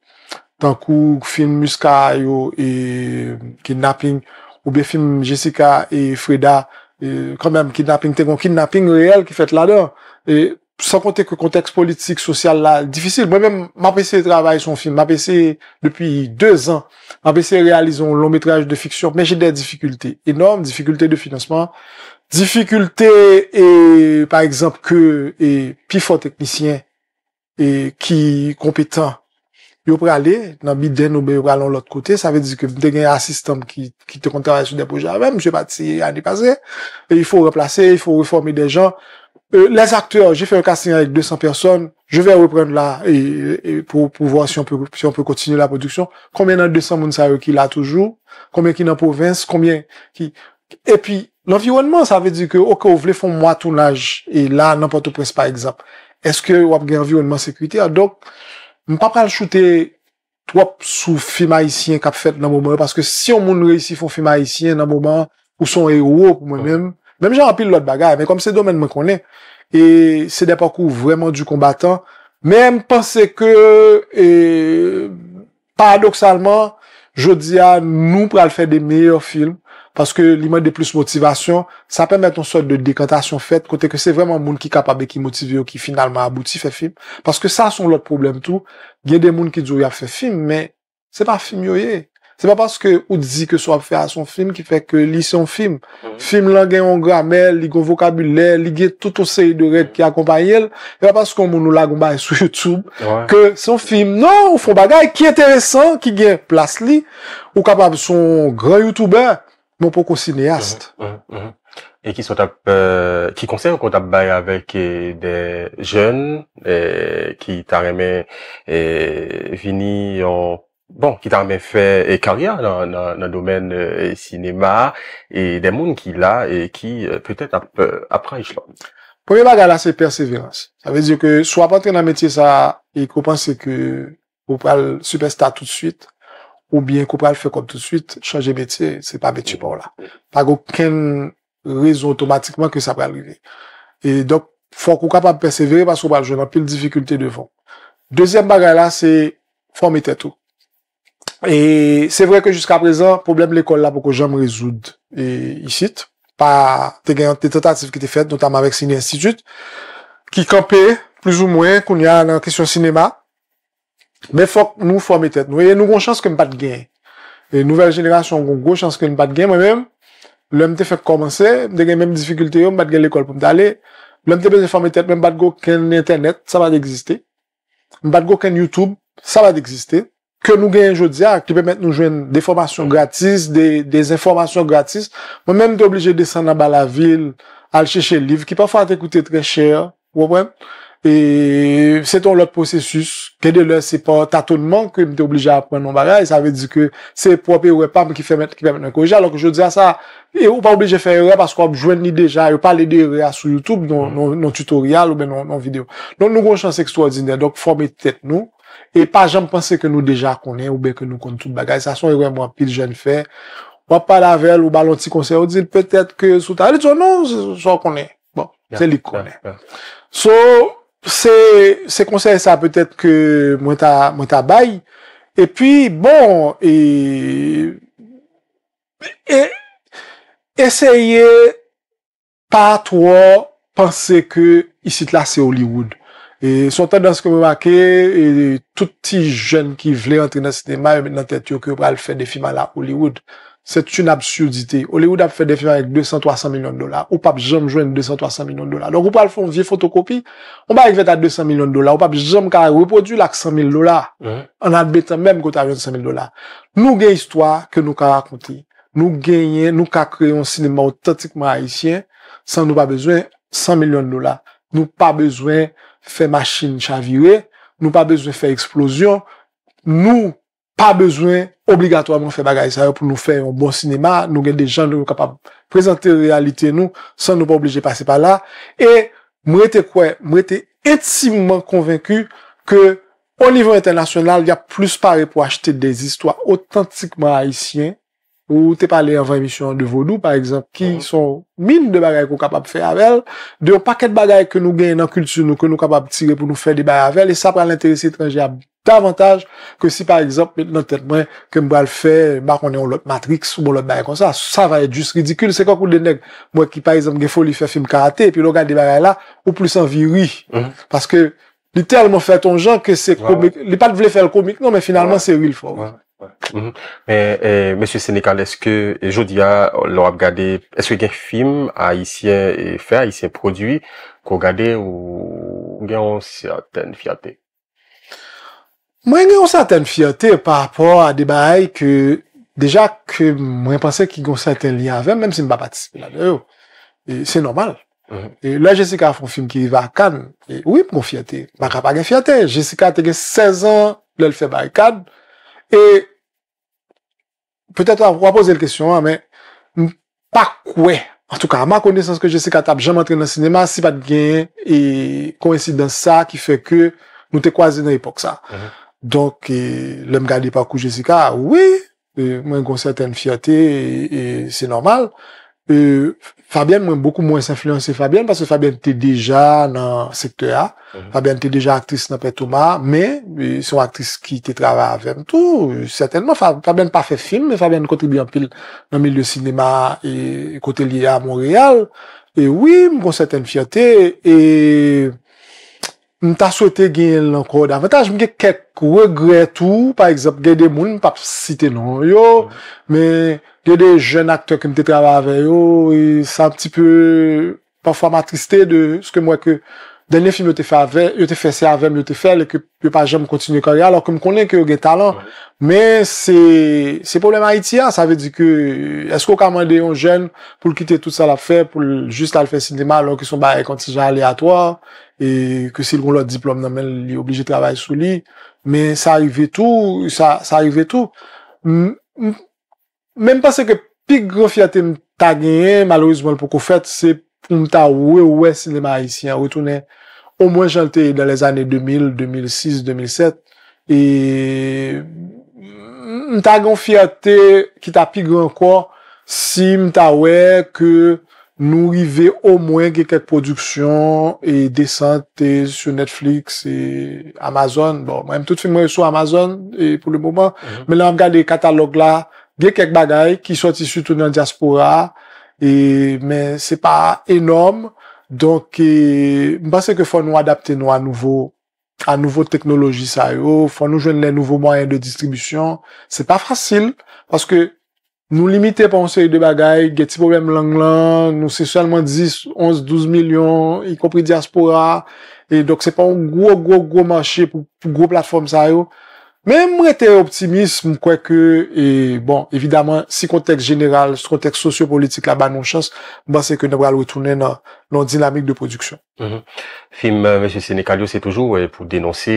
tant coup, film Musca, yo, et Kidnapping, ou bien film Jessica et Freda, et quand même, Kidnapping, t'es un kidnapping réel qui fait là-dedans. Et, sans compter que contexte politique, social là, difficile. Moi-même, ma PC travaille son film, ma PC, depuis 2 ans, ma PC réalise un long métrage de fiction, mais j'ai des difficultés énormes, difficultés de financement, difficulté et par exemple que et plus fort technicien et qui compétent yo pour aller dans bidden ou bien aller l'autre côté, ça veut dire que tu as un assistant qui te travaille sur des projets même je pas si année passée et il faut remplacer, il faut reformer des gens. Les acteurs, j'ai fait un casting avec 200 personnes, je vais reprendre là et pour voir si on peut continuer la production. Combien dans 200 monde ça qui là toujours, combien qui dans province, combien qui et puis l'environnement, ça veut dire que, ok, vous voulez faire moi tournage, et là, n'importe où, par exemple. Est-ce que vous avez un environnement sécuritaire? Donc, je ne vais pas le shooter trop sous film haïtien qu'a fait dans le moment, parce que si on monde réussit font film haïtien dans le moment, ou son héros pour moi-même, même j'ai rempli l'autre bagarre, mais comme c'est domaine que je connais, et c'est des parcours vraiment du combattant, même penser que, paradoxalement, je dis à nous pour faire des meilleurs films, parce que l'image de plus motivation, ça permet une sorte de décantation faite, côté que c'est vraiment le monde qui est capable, qui motive, qui finalement aboutit, fait film. Parce que ça, sont l'autre problème tout. Il y a des monde qui disent, il a fait film, mais c'est pas film, yoyé. C'est pas parce que, on dit que soit fait à son film, qui fait que lit son film. Film, là, gagne en grammaire, il gagne vocabulaire, il gagne toute une série de règles qui accompagnent. C'est pas parce qu'on nous l'a gombaille sur YouTube, que son film, non, on fait bagaille qui est intéressant, qui gagne place li, ou capable son grand youtubeur, mon poco cinéaste. Et qui sont qui conseillent qu'on travaille avec des jeunes qui t'arrivent venir en bon qui t'arrivent faire carrière dans le domaine cinéma et des mondes qui là et qui peut-être après ils l'ont. Premier bagage là c'est persévérance. Ça veut dire que soit pas entrer dans le métier ça et qu'on pense que on parle superstar tout de suite. Ou bien qu'on peut le faire comme tout de suite, changer métier, c'est pas métier pour là. Pas aucune raison automatiquement que ça va arriver. Et donc, faut qu'on soit capable de persévérer parce qu'on va jouer dans plus de difficultés devant. Deuxième bagage là, c'est former tête tout. Et c'est vrai que jusqu'à présent, problème de l'école là, pour que j'aime résoudre, et ici, par des tentatives qui étaient faites, notamment avec Ciné Institute, qui campait, plus ou moins, qu'on y a dans la question cinéma. Mais faut que nous former tête. Nous, et nous avons chance que nous pas de gain. Et nouvelle génération, nous avons chance que nous pas de gain. Moi-même, l'homme te fait commencer, nous avons même difficulté, nous pas de gain l'école pour nous aller. L'homme te fait former tête, même pas de gain internet, ça va d'exister. Nous pas de gain YouTube, ça va d'exister. que nous gagnons aujourd'hui, qui permettent de nous jouer des formations gratis, des informations gratis. Moi-même, je suis obligé de descendre dans la ville, aller chercher le livre, qui parfois coûté très cher. Et c'est ton autre processus. Que de l'heure, c'est pas tâtonnement que tu es obligé à apprendre en bagage. Ça veut dire que c'est propre ou pas qui fait mettre un corrigé. Alors que je dis à ça, et on pas obligé de faire erreur parce qu'on joint déjà, on parle d'erreur sur YouTube, non tutoriel ou bien non vidéo. Donc, nous avons une chance extraordinaire. Donc, former tête, nous. Et pas jamais penser que nous déjà connaissons ou bien que nous connaissons tout le bagage. Ça sont vraiment pile jeune fait. On va parler avec elle ou ballon petit conseil. On dit peut-être que sous ta, elle dit non, ça connaît. Bon, c'est lui connaît. So, c'est conseil ça peut-être que moi ta bail et puis bon et essayer pas trop penser que ici là c'est Hollywood et son tendance que remarquer et tout petit jeune qui voulait entrer dans le cinéma maintenant tête que va le faire des films à la Hollywood. C'est une absurdité. Hollywood a fait des films avec 200-300 millions de dollars. Ou pas jamais jouer 200-300 millions de dollars. Donc, ou pas le faire une vieille photocopie. On va arriver à 200 millions de dollars. Ou pas jamais reproduire là 100 000 dollars. En admettant même qu'on a 100 000 dollars. Nous gagnons histoire que nous qu'à raconter. Nous gagnons, nous qu'à créer un cinéma authentiquement haïtien. Sans nous pas besoin 100 millions de dollars. Nous pas besoin faire machine chavirer. Nous pas besoin faire explosion. Nous, pas besoin obligatoirement faire bagaille ça pour nous faire un bon cinéma. Nous avons des gens qui sont capables de présenter la réalité nous sans nous pas obliger de passer par là. Et moi j'étais intimement convaincu que au niveau international il y a plus pareil pour acheter des histoires authentiquement haïtiennes. Ou t'es parlé en 20 émissions de Vaudou, par exemple, qui sont mille de bagailles qu'on est capable de faire avec elle, de un paquet de bagailles que nous gagnons dans la culture, nous, que nous sommes capables de tirer pour nous faire des bagailles avec elle, et ça va l'intéresser étranger davantage que si, par exemple, maintenant, tête moi, que moi, le fait, bah, on est en l'autre Matrix, ou bon, l'autre bagaille comme ça va être juste ridicule, c'est quand on le nègre, moi, qui, par exemple, il faut lui faire film karaté, et puis, on regarde des bagailles là, ou plus envie, oui. Parce que, il tellement fait ton genre que c'est comique, il pas de voulait faire le comique, non, mais finalement, c'est real, fort. Mais monsieur Sénécal, est-ce que aujourd'hui l'on a regardé, est-ce qu'il y a un film haïtien et fait haïtien produit qu'on regardait ou on a une certaine fierté? Moi, j'ai une certaine fierté par rapport à des bails que déjà que moi pensais qu'ils ont un certain lien avec, même si je ne vais pas participer là-dedans. C'est normal. Et là, Jessica a fait un film qui va à Cannes. Et oui, pour fierté. Je n'ai pas de fierté. Jessica a 16 ans, elle fait barricade. Et peut-être on va poser la question, hein, mais pas quoi. En tout cas, à ma connaissance que Jessica n'a jamais entré dans le cinéma, si pas de gain et coïncidence ça qui fait que nous t'es croisés dans l'époque ça. Donc, l'homme gardé par coup Jessica, oui, moi une certaine fierté et c'est normal. Fabienne, moi beaucoup moins influencé Fabienne parce que Fabienne était déjà dans le secteur A. Fabienne était déjà actrice dans Pétoma, mais son actrice qui était travaillée avec tout. Certainement, Fabienne pas fait film, mais Fabienne contribue en pile dans le milieu cinéma et côté lié à Montréal. Et oui, une certaine fierté et m'ta souhaité gagner encore davantage. J'ai quelques regrets tout. Par exemple, il y a des gens, pas citer non yo, mais il y a des jeunes acteurs qui me travaillent avec eux, et ça un petit peu, parfois m'attristé de ce que moi que, dernier film, je t'ai fait, et que je pas jamais continuer carrière, alors que je connais que j'ai talent. Mais c'est problème haïtien, ça veut dire que, est-ce qu'on commande un jeune pour quitter tout ça l'a fait, pour juste aller faire cinéma, alors qu'ils sont bah, contingents aléatoires, et que s'ils ont leur diplôme, non, mais ils sont obligés de travailler sous lui. Mais ça arrivait tout. Même parce que plus grand fierté m'ta gagné, malheureusement, pour qu'on fait, c'est pour m'ta ouais, cinéma haïtien, retourner. Au moins, j'étais dans les années 2000, 2006, 2007. Et, m'ta gagné fierté qui t'a plus grand encore, si m'ta ouais que nous arrivons au moins quelques productions et décentes et sur Netflix et Amazon. Bon, moi, tout film, moi, sur Amazon, et pour le moment. Mais là, on regarde les catalogues là. Il y a quelques bagailles qui sont surtout dans la diaspora, mais c'est pas énorme. Donc, je pense que faut nous adapter, nous, à nouveau technologie, ça, faut nous joindre les nouveaux moyens de distribution. C'est pas facile, parce que nous limiter par une série de bagailles, il y a des problèmes langue, nous, c'est seulement 10, 11, 12 millions, y compris diaspora. Et donc, c'est pas un gros marché pour gros plateforme, ça, Même moi, j'étais optimiste, quoique, et bon, évidemment, si contexte général, ce contexte sociopolitique là-bas, non chance, ben, c'est que nous allons retourner dans la dynamique de production. Mm-hmm. Film, M. Sénécal, c'est toujours pour dénoncer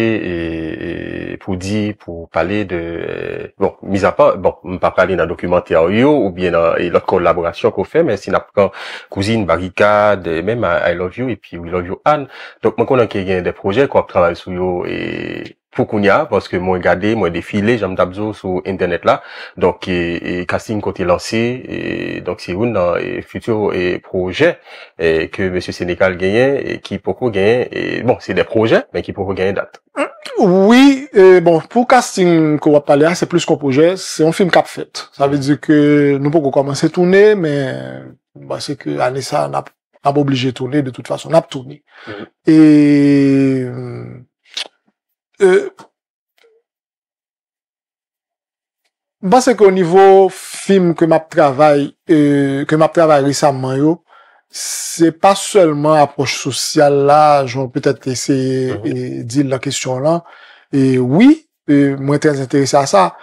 et pour dire, pour parler de, bon, mis à part, bon, on ne pas parler dans le documentaire ou bien dans l'autre collaboration qu'on fait, mais si on prend Cousine, Barricade, même I Love You et puis We Love You Anne. Donc, moi, on a des projets qu'on travaille sur eux et pour qu'on y a, parce que moi regardé, moi défilé, j'aime d'abzo sur internet là, donc et casting côté lancé, et donc c'est une dans les futurs projets que Monsieur Sénécal gagne et qui pourquoi gagne, et bon c'est des projets mais qui pourquoi gagne date. Oui, bon pour casting qu'on va parler, c'est plus qu'un projet, c'est un film cap fait. Ça veut dire que nous pouvons commencer à tourner, mais bah, c'est que Anissa n'a pas obligé de tourner de toute façon, n'a pas tourné. Et bah c'est qu'au niveau film que m'a travaillé récemment yo, c'est pas seulement approche sociale là, je vais peut-être essayer et dire la question là. Et oui, moi très intéressé à ça.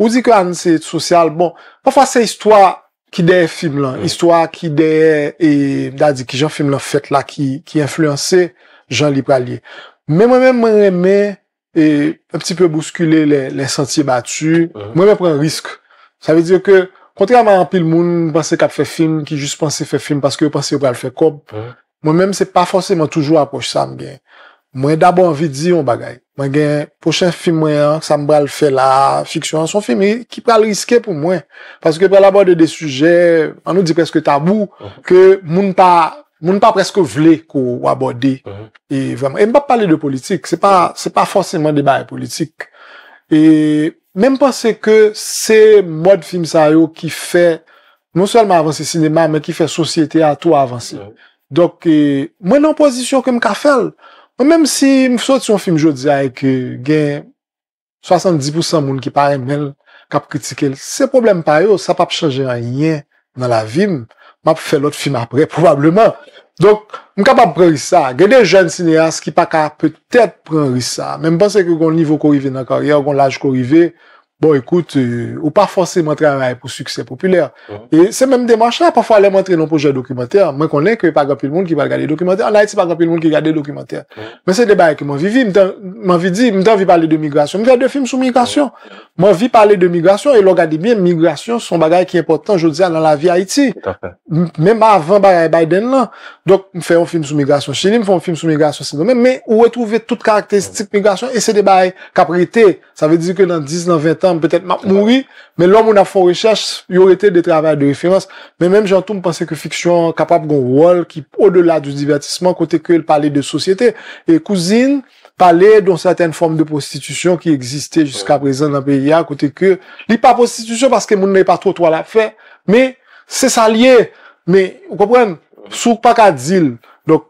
On dit que Anne c'est social, bon, parfois c'est histoire qui des films là, histoire qui des et d'ailleurs qui j'en film là fait là qui influencé Jean Lipralier. Mais moi-même moi et un petit peu bousculer les sentiers battus, moi-même prendre un risque. Ça veut dire que, contrairement à pile monde, penser qu'à faire film, qui juste pensait faire film parce que pensait qu'on va le faire comme, moi-même, c'est pas forcément toujours approche ça, bien. Moi, d'abord, envie de dire, on bagaille. Moi, gain, prochain film, moi, ça me va le faire là, fiction, son film, qui va le risquer pour moi. Parce que, pour l'aborder des sujets, on nous dit presque tabou, que, moun pas presque voulait qu'on aborder et vraiment et pas parler de politique, c'est pas forcément débat politique et même penser que c'est mode film ça yo qui fait non seulement avancer cinéma mais qui fait société à tout avancer. Donc moi en position que me ka faire même si me sorti un film jodi avec gain 70% moun qui pas aimer cap critiquer, c'est problème pas yo, ça pas changer rien dans la vie. M'a fait l'autre film après, probablement. Donc, je suis capable de prendre ça. Il y a des jeunes cinéastes qui pas peut-être prendre ça. Même parce que qu'on niveau qu'on arrive dans la carrière, qu'on l'âge qu'on arrive, bon, écoute, ou pas forcément travailler pour succès populaire. Et c'est même démarche-là, parfois, aller montrer dans projet documentaire. Moi, je connais que pas grand pile monde qui va regarder documentaire. En Haïti, pas grand pile monde qui regarde des documentaires. Mais c'est des bails que m'envie parler de migration. M'envie faire deux films sur migration. M'envie parler de migration, et l'on regarde bien, migration, son bagage qui est important, je dis, dans la vie Haïti. Même avant, Biden, là. Donc, m'fais un film sur migration Chili, m'fais un film sur migration Sino-Même, mais où retrouver toutes caractéristiques migration, et c'est des bails qu'aprité. Ça veut dire que dans 10, dans 20 ans, peut-être m'a mouri, mais l'homme on a fait recherche, il y aurait été des travaux de référence. Mais même j'entends me penser que fiction capable d'un rôle qui au-delà du divertissement côté que il parlait de société et Cousine parlait d'une certaine forme de prostitution qui existait jusqu'à présent dans le pays à côté que il pas prostitution parce que monde n'est pas trop toi la fait, mais c'est ça lié. Mais vous comprenez, sous pas qu'à dire. Donc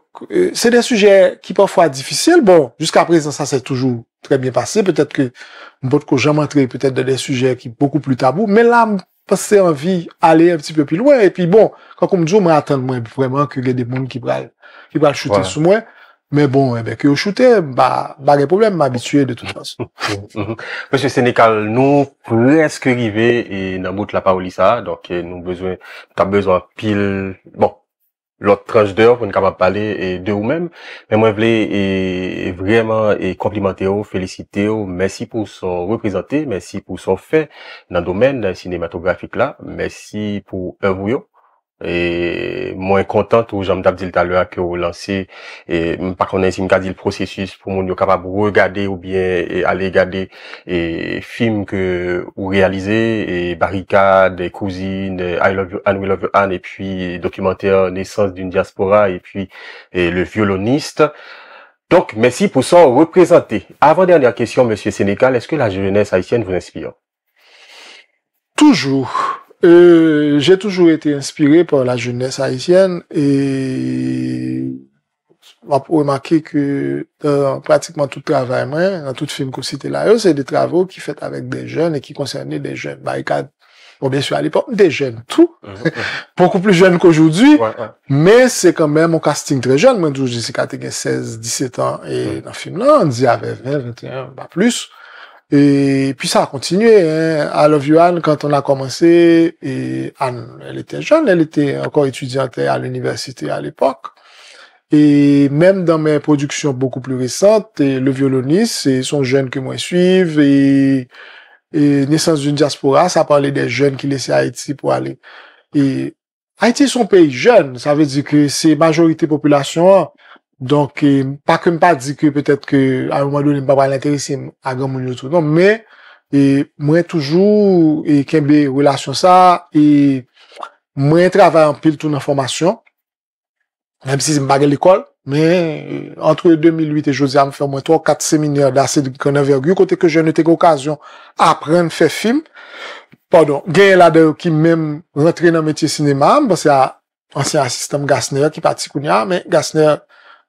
c'est des sujets qui parfois difficiles. Bon, jusqu'à présent ça c'est toujours très bien passé. Peut-être que beaucoup jamais entré peut-être dans des sujets qui sont beaucoup plus tabous, mais là passer envie aller un petit peu plus loin. Et puis bon, quand on me dit moi attendre moi vraiment que des monde qui va shooter voilà. Sous moi. Mais bon, eh ben, que vous shootez, bah, les problèmes m'habituer de toute façon. Monsieur Sénécal, nous, presque arrivés, et dans bout de la parole, ça, donc, nous besoin, t'as besoin pile, bon. L'autre tranche d'heure pour nous capable parler de vous-même. Mais moi, je voulais vraiment complimenter vous, féliciter vous. Merci pour son représenté. Merci pour son fait dans le domaine cinématographique là. Merci pour vous. Et moins content ou j'aime d'abdil talua que vous lancez et par contre si m'gadi le processus pour mon yo capable regarder ou bien aller regarder et films que ou réaliser et Barricade, Cousine, I Love You Anne, We Love You Anne et puis documentaire Naissance d'une diaspora et puis Le violoniste. Donc merci pour ça représenter. Avant dernière question monsieur Sénécal, est-ce que la jeunesse haïtienne vous inspire? Toujours. J'ai toujours été inspiré par la jeunesse haïtienne et on a remarqué que dans pratiquement tout travail, dans tout film qu'on cite là, c'est des travaux qui fait avec des jeunes et qui concernaient des jeunes. Barricade, bon, bien sûr, à l'époque, des jeunes, tout. Beaucoup plus jeunes qu'aujourd'hui, mais c'est quand même un casting très jeune. Moi, Jessica Généus, 16, 17 ans et dans le film là, on dit avec 20, 21, pas plus. Et puis ça a continué. Hein. I Love You Anne, quand on a commencé, et Anne, elle était jeune, elle était encore étudiante à l'université à l'époque. Et même dans mes productions beaucoup plus récentes, et Le violoniste, c'est son jeune que moi suive, et Naissance d'une diaspora, ça parlait des jeunes qui laissaient Haïti pour aller. Et Haïti, c'est un pays jeune, ça veut dire que c'est majorité population. Donc, pas que m'pas dit que peut-être que, à un moment donné, m'pas pas l'intéresser à grand monde autour. Non, mais, et, moi, toujours, et, qu'il y ait relation ça, et, moi, travaille en pile tout dans la formation. Même si c'est m'pas à l'école, mais, entre 2008 et José, me fait moins 3 ou 4 séminaires d'assez de grande envergure, côté que je n'étais qu'occasion apprendre, faire film. Pardon. Gain là-dedans qui même rentré dans le métier cinéma, parce que ancien assistant Gassner qui parti Kounia, mais Gassner,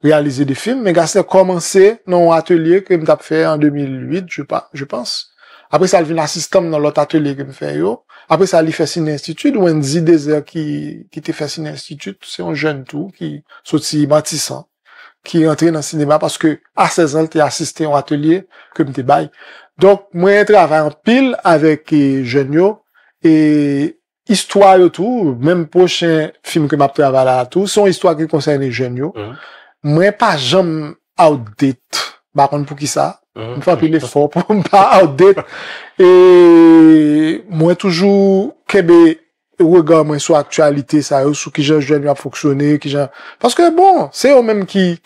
réaliser des films, mais Gasset a commencé dans un atelier que m'a fait en 2008, je pense. Après ça, il vient assistant dans l'autre atelier que m'a fait yo. Après ça, il fait Ciné Institute, ou Wendy Désert qui t'a fait Ciné Institute, c'est un jeune tout, qui sorti bâtissant, qui est entré dans le cinéma parce que, à 16 ans, il a assisté à un atelier que m'a bail. Donc, moi, je travaille en pile avec jeunes et histoire et tout, même prochain film que m'a travaillé là tout, sont histoires qui concernent les jeunes. Moi, pas jamais outdate. Bah, contre pour qui ça? Une fois qu'il est fort pour pas outdate. Et, moi, toujours, Québec, regarde, moi, sur actualité, ça, sur qui j'ai jeune, à fonctionner, qui j'ai, parce que bon, c'est eux-mêmes qui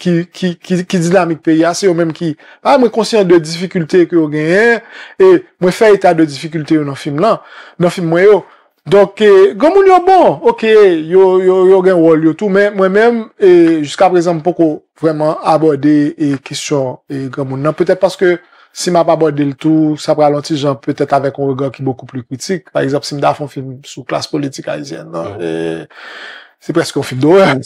dynamique pays, c'est eux-mêmes qui, moi, conscient de difficultés que vous gagnez, et moi, fait état de difficultés dans le film, là. Dans le film, moi, yo. Donc, comme on est bon, ok, yo gagne rôle yo tout, mais moi-même jusqu'à présent pourquoi vraiment aborder et question et comme on peut-être parce que si m'a pas abordé le tout, ça prend longtemps genre peut-être avec un regard qui est beaucoup plus critique. Par exemple, si m'a fait un film sur classe politique haïtienne, c'est presque un film d'horreur.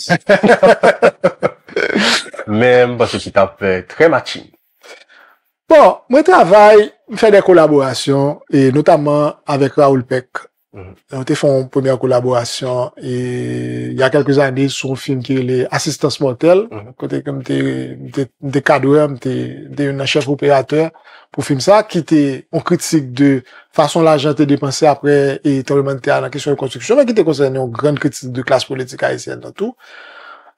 Même parce que tu t'as fait très matching. Bon, moi travaille, fais des collaborations et notamment avec Raoul Peck. On a fait une première collaboration et il y a quelques années sur un film qui est l'Assistance mortelle. Côté comme des cadres, des chefs opérateurs pour film ça, qui était en critique de façon l'argent était dépensé après et tourmenté à la question de construction, mais qui était concerné en grande critique de classe politique haïtienne dans tout.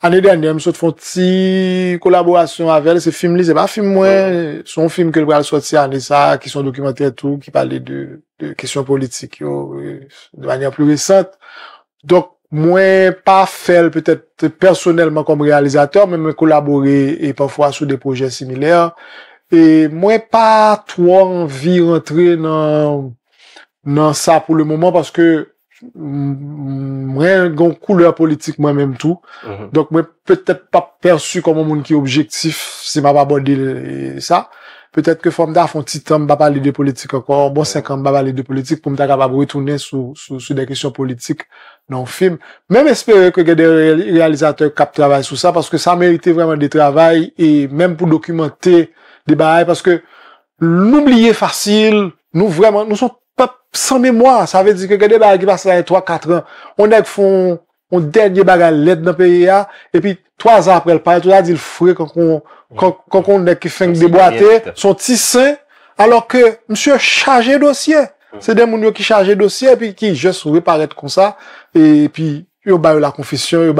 Année dernière, nous sommes fait une petite collaboration avec ces films-là, c'est pas film moins, sont films que le bras sorti année ça, qui sont documentaires tout, qui parlaient de questions politiques, de manière plus récente. Donc, moins pas faire peut-être personnellement comme réalisateur, mais me collaborer et parfois sur des projets similaires. Et moins pas trop envie rentrer dans ça pour le moment parce que, moi, une couleur politique moi-même tout. Donc, moi, peut-être pas perçu comme un monde qui est objectif, si m'a pas abordé ça. Peut-être que forme d'art, un petit temps, m'a parler de politique encore. Bon, 5 ans, m'a parler de politique pour me capable retourner sur des questions politiques dans le film. Même espérer que des réalisateurs cap travaillent sur ça parce que ça méritait vraiment des travail et même pour documenter des bagailles parce que l'oublier facile, nous vraiment, nous sommes sans mémoire, ça veut dire que des bagages qui passent à 3-4 ans, on est font un dernier bagage l'aide dans le pays, et puis 3 ans après le pays, tout ça dit le frais quand on est qui fait déboîter, son petit sein, alors que monsieur chargé dossier. C'est des gens qui chargé dossier, et puis qui juste reparaître comme ça, et puis, ils ont la confession, ils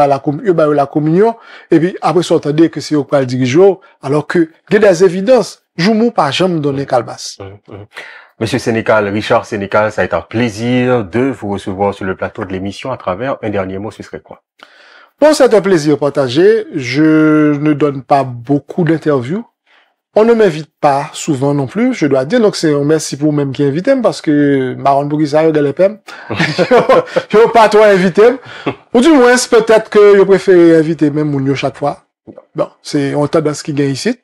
ont la communion, et puis après, ils entendent que c'est eux qui le dirigeant, alors que, il y a des évidences, joumou pas jamais donné calbas. Monsieur Sénécal, Richard Sénécal, ça a été un plaisir de vous recevoir sur le plateau de l'émission à travers un dernier mot, ce serait quoi? Bon, c'est un plaisir partagé. Je ne donne pas beaucoup d'interviews. On ne m'invite pas souvent non plus, je dois dire. Donc, c'est un merci pour vous-même qui invitez parce que Maron Bourguisa, il y a l'EPM. Il n'y a pas toi invité. Ou du moins, peut-être que je préfère inviter même Mounio chaque fois. Bon, c'est une tendance qui gagne ici.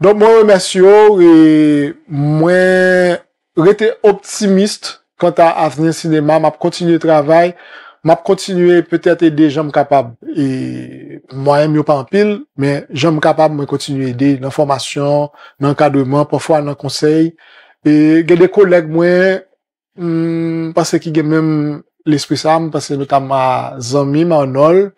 Donc, moi, merci et moi, rester optimiste quant à avenir cinéma, m'a continué le travail, m'a continué peut-être aider gens capables et moi-même yo pas en pile mais gens capables moi continuer aider dans formation, dans encadrement, parfois dans conseil et j'ai des collègues moi parce que qui même l'esprit ça parce que notamment Zami Manol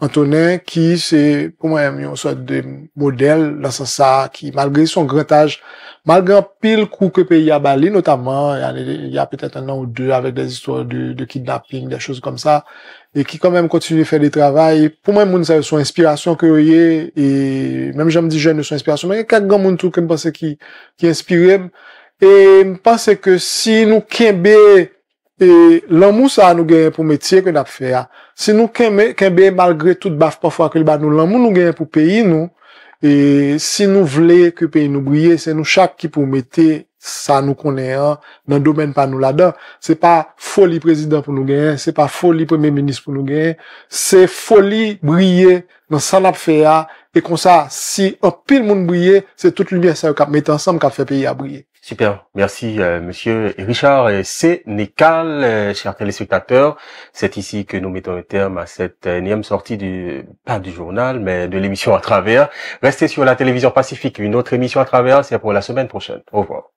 Antonin, qui c'est, pour moi, une sorte de modèle dans ce sens, qui, malgré son grand âge, malgré un pile coup que pays a bali, notamment, il y a peut-être un an ou deux avec des histoires de kidnapping, des choses comme ça, et qui quand même continue de faire des travail. Pour moi, moun, ça, son inspiration que y et même j'aime dire jeune de son inspiration, mais il y a quelques grands moun tout que je pense qui inspirent. Et je pense que si nous kembe, et l'amour ça nous gagne pour métier que nous faisons. Si nous kembe malgré toute baffe parfois que nous l'amour nous gagne pour pays nous. Et si nous voulons que pays nous brille, c'est nous chaque qui pour mettre ça nous connaît dans le domaine pas nous là-dedans. C'est pas folie président pour nous gagner, c'est pas folie premier ministre pour nous gagner, c'est folie briller dans ça n'a fait et comme ça si un pile monde briller, c'est toute lumière ça qu'on met ensemble qu'on fait pays à briller. Super, merci monsieur Richard Sénécal, chers téléspectateurs. C'est ici que nous mettons un terme à cette énième sortie du pas du journal, mais de l'émission à travers. Restez sur la télévision Pacifique, une autre émission à travers, c'est pour la semaine prochaine. Au revoir.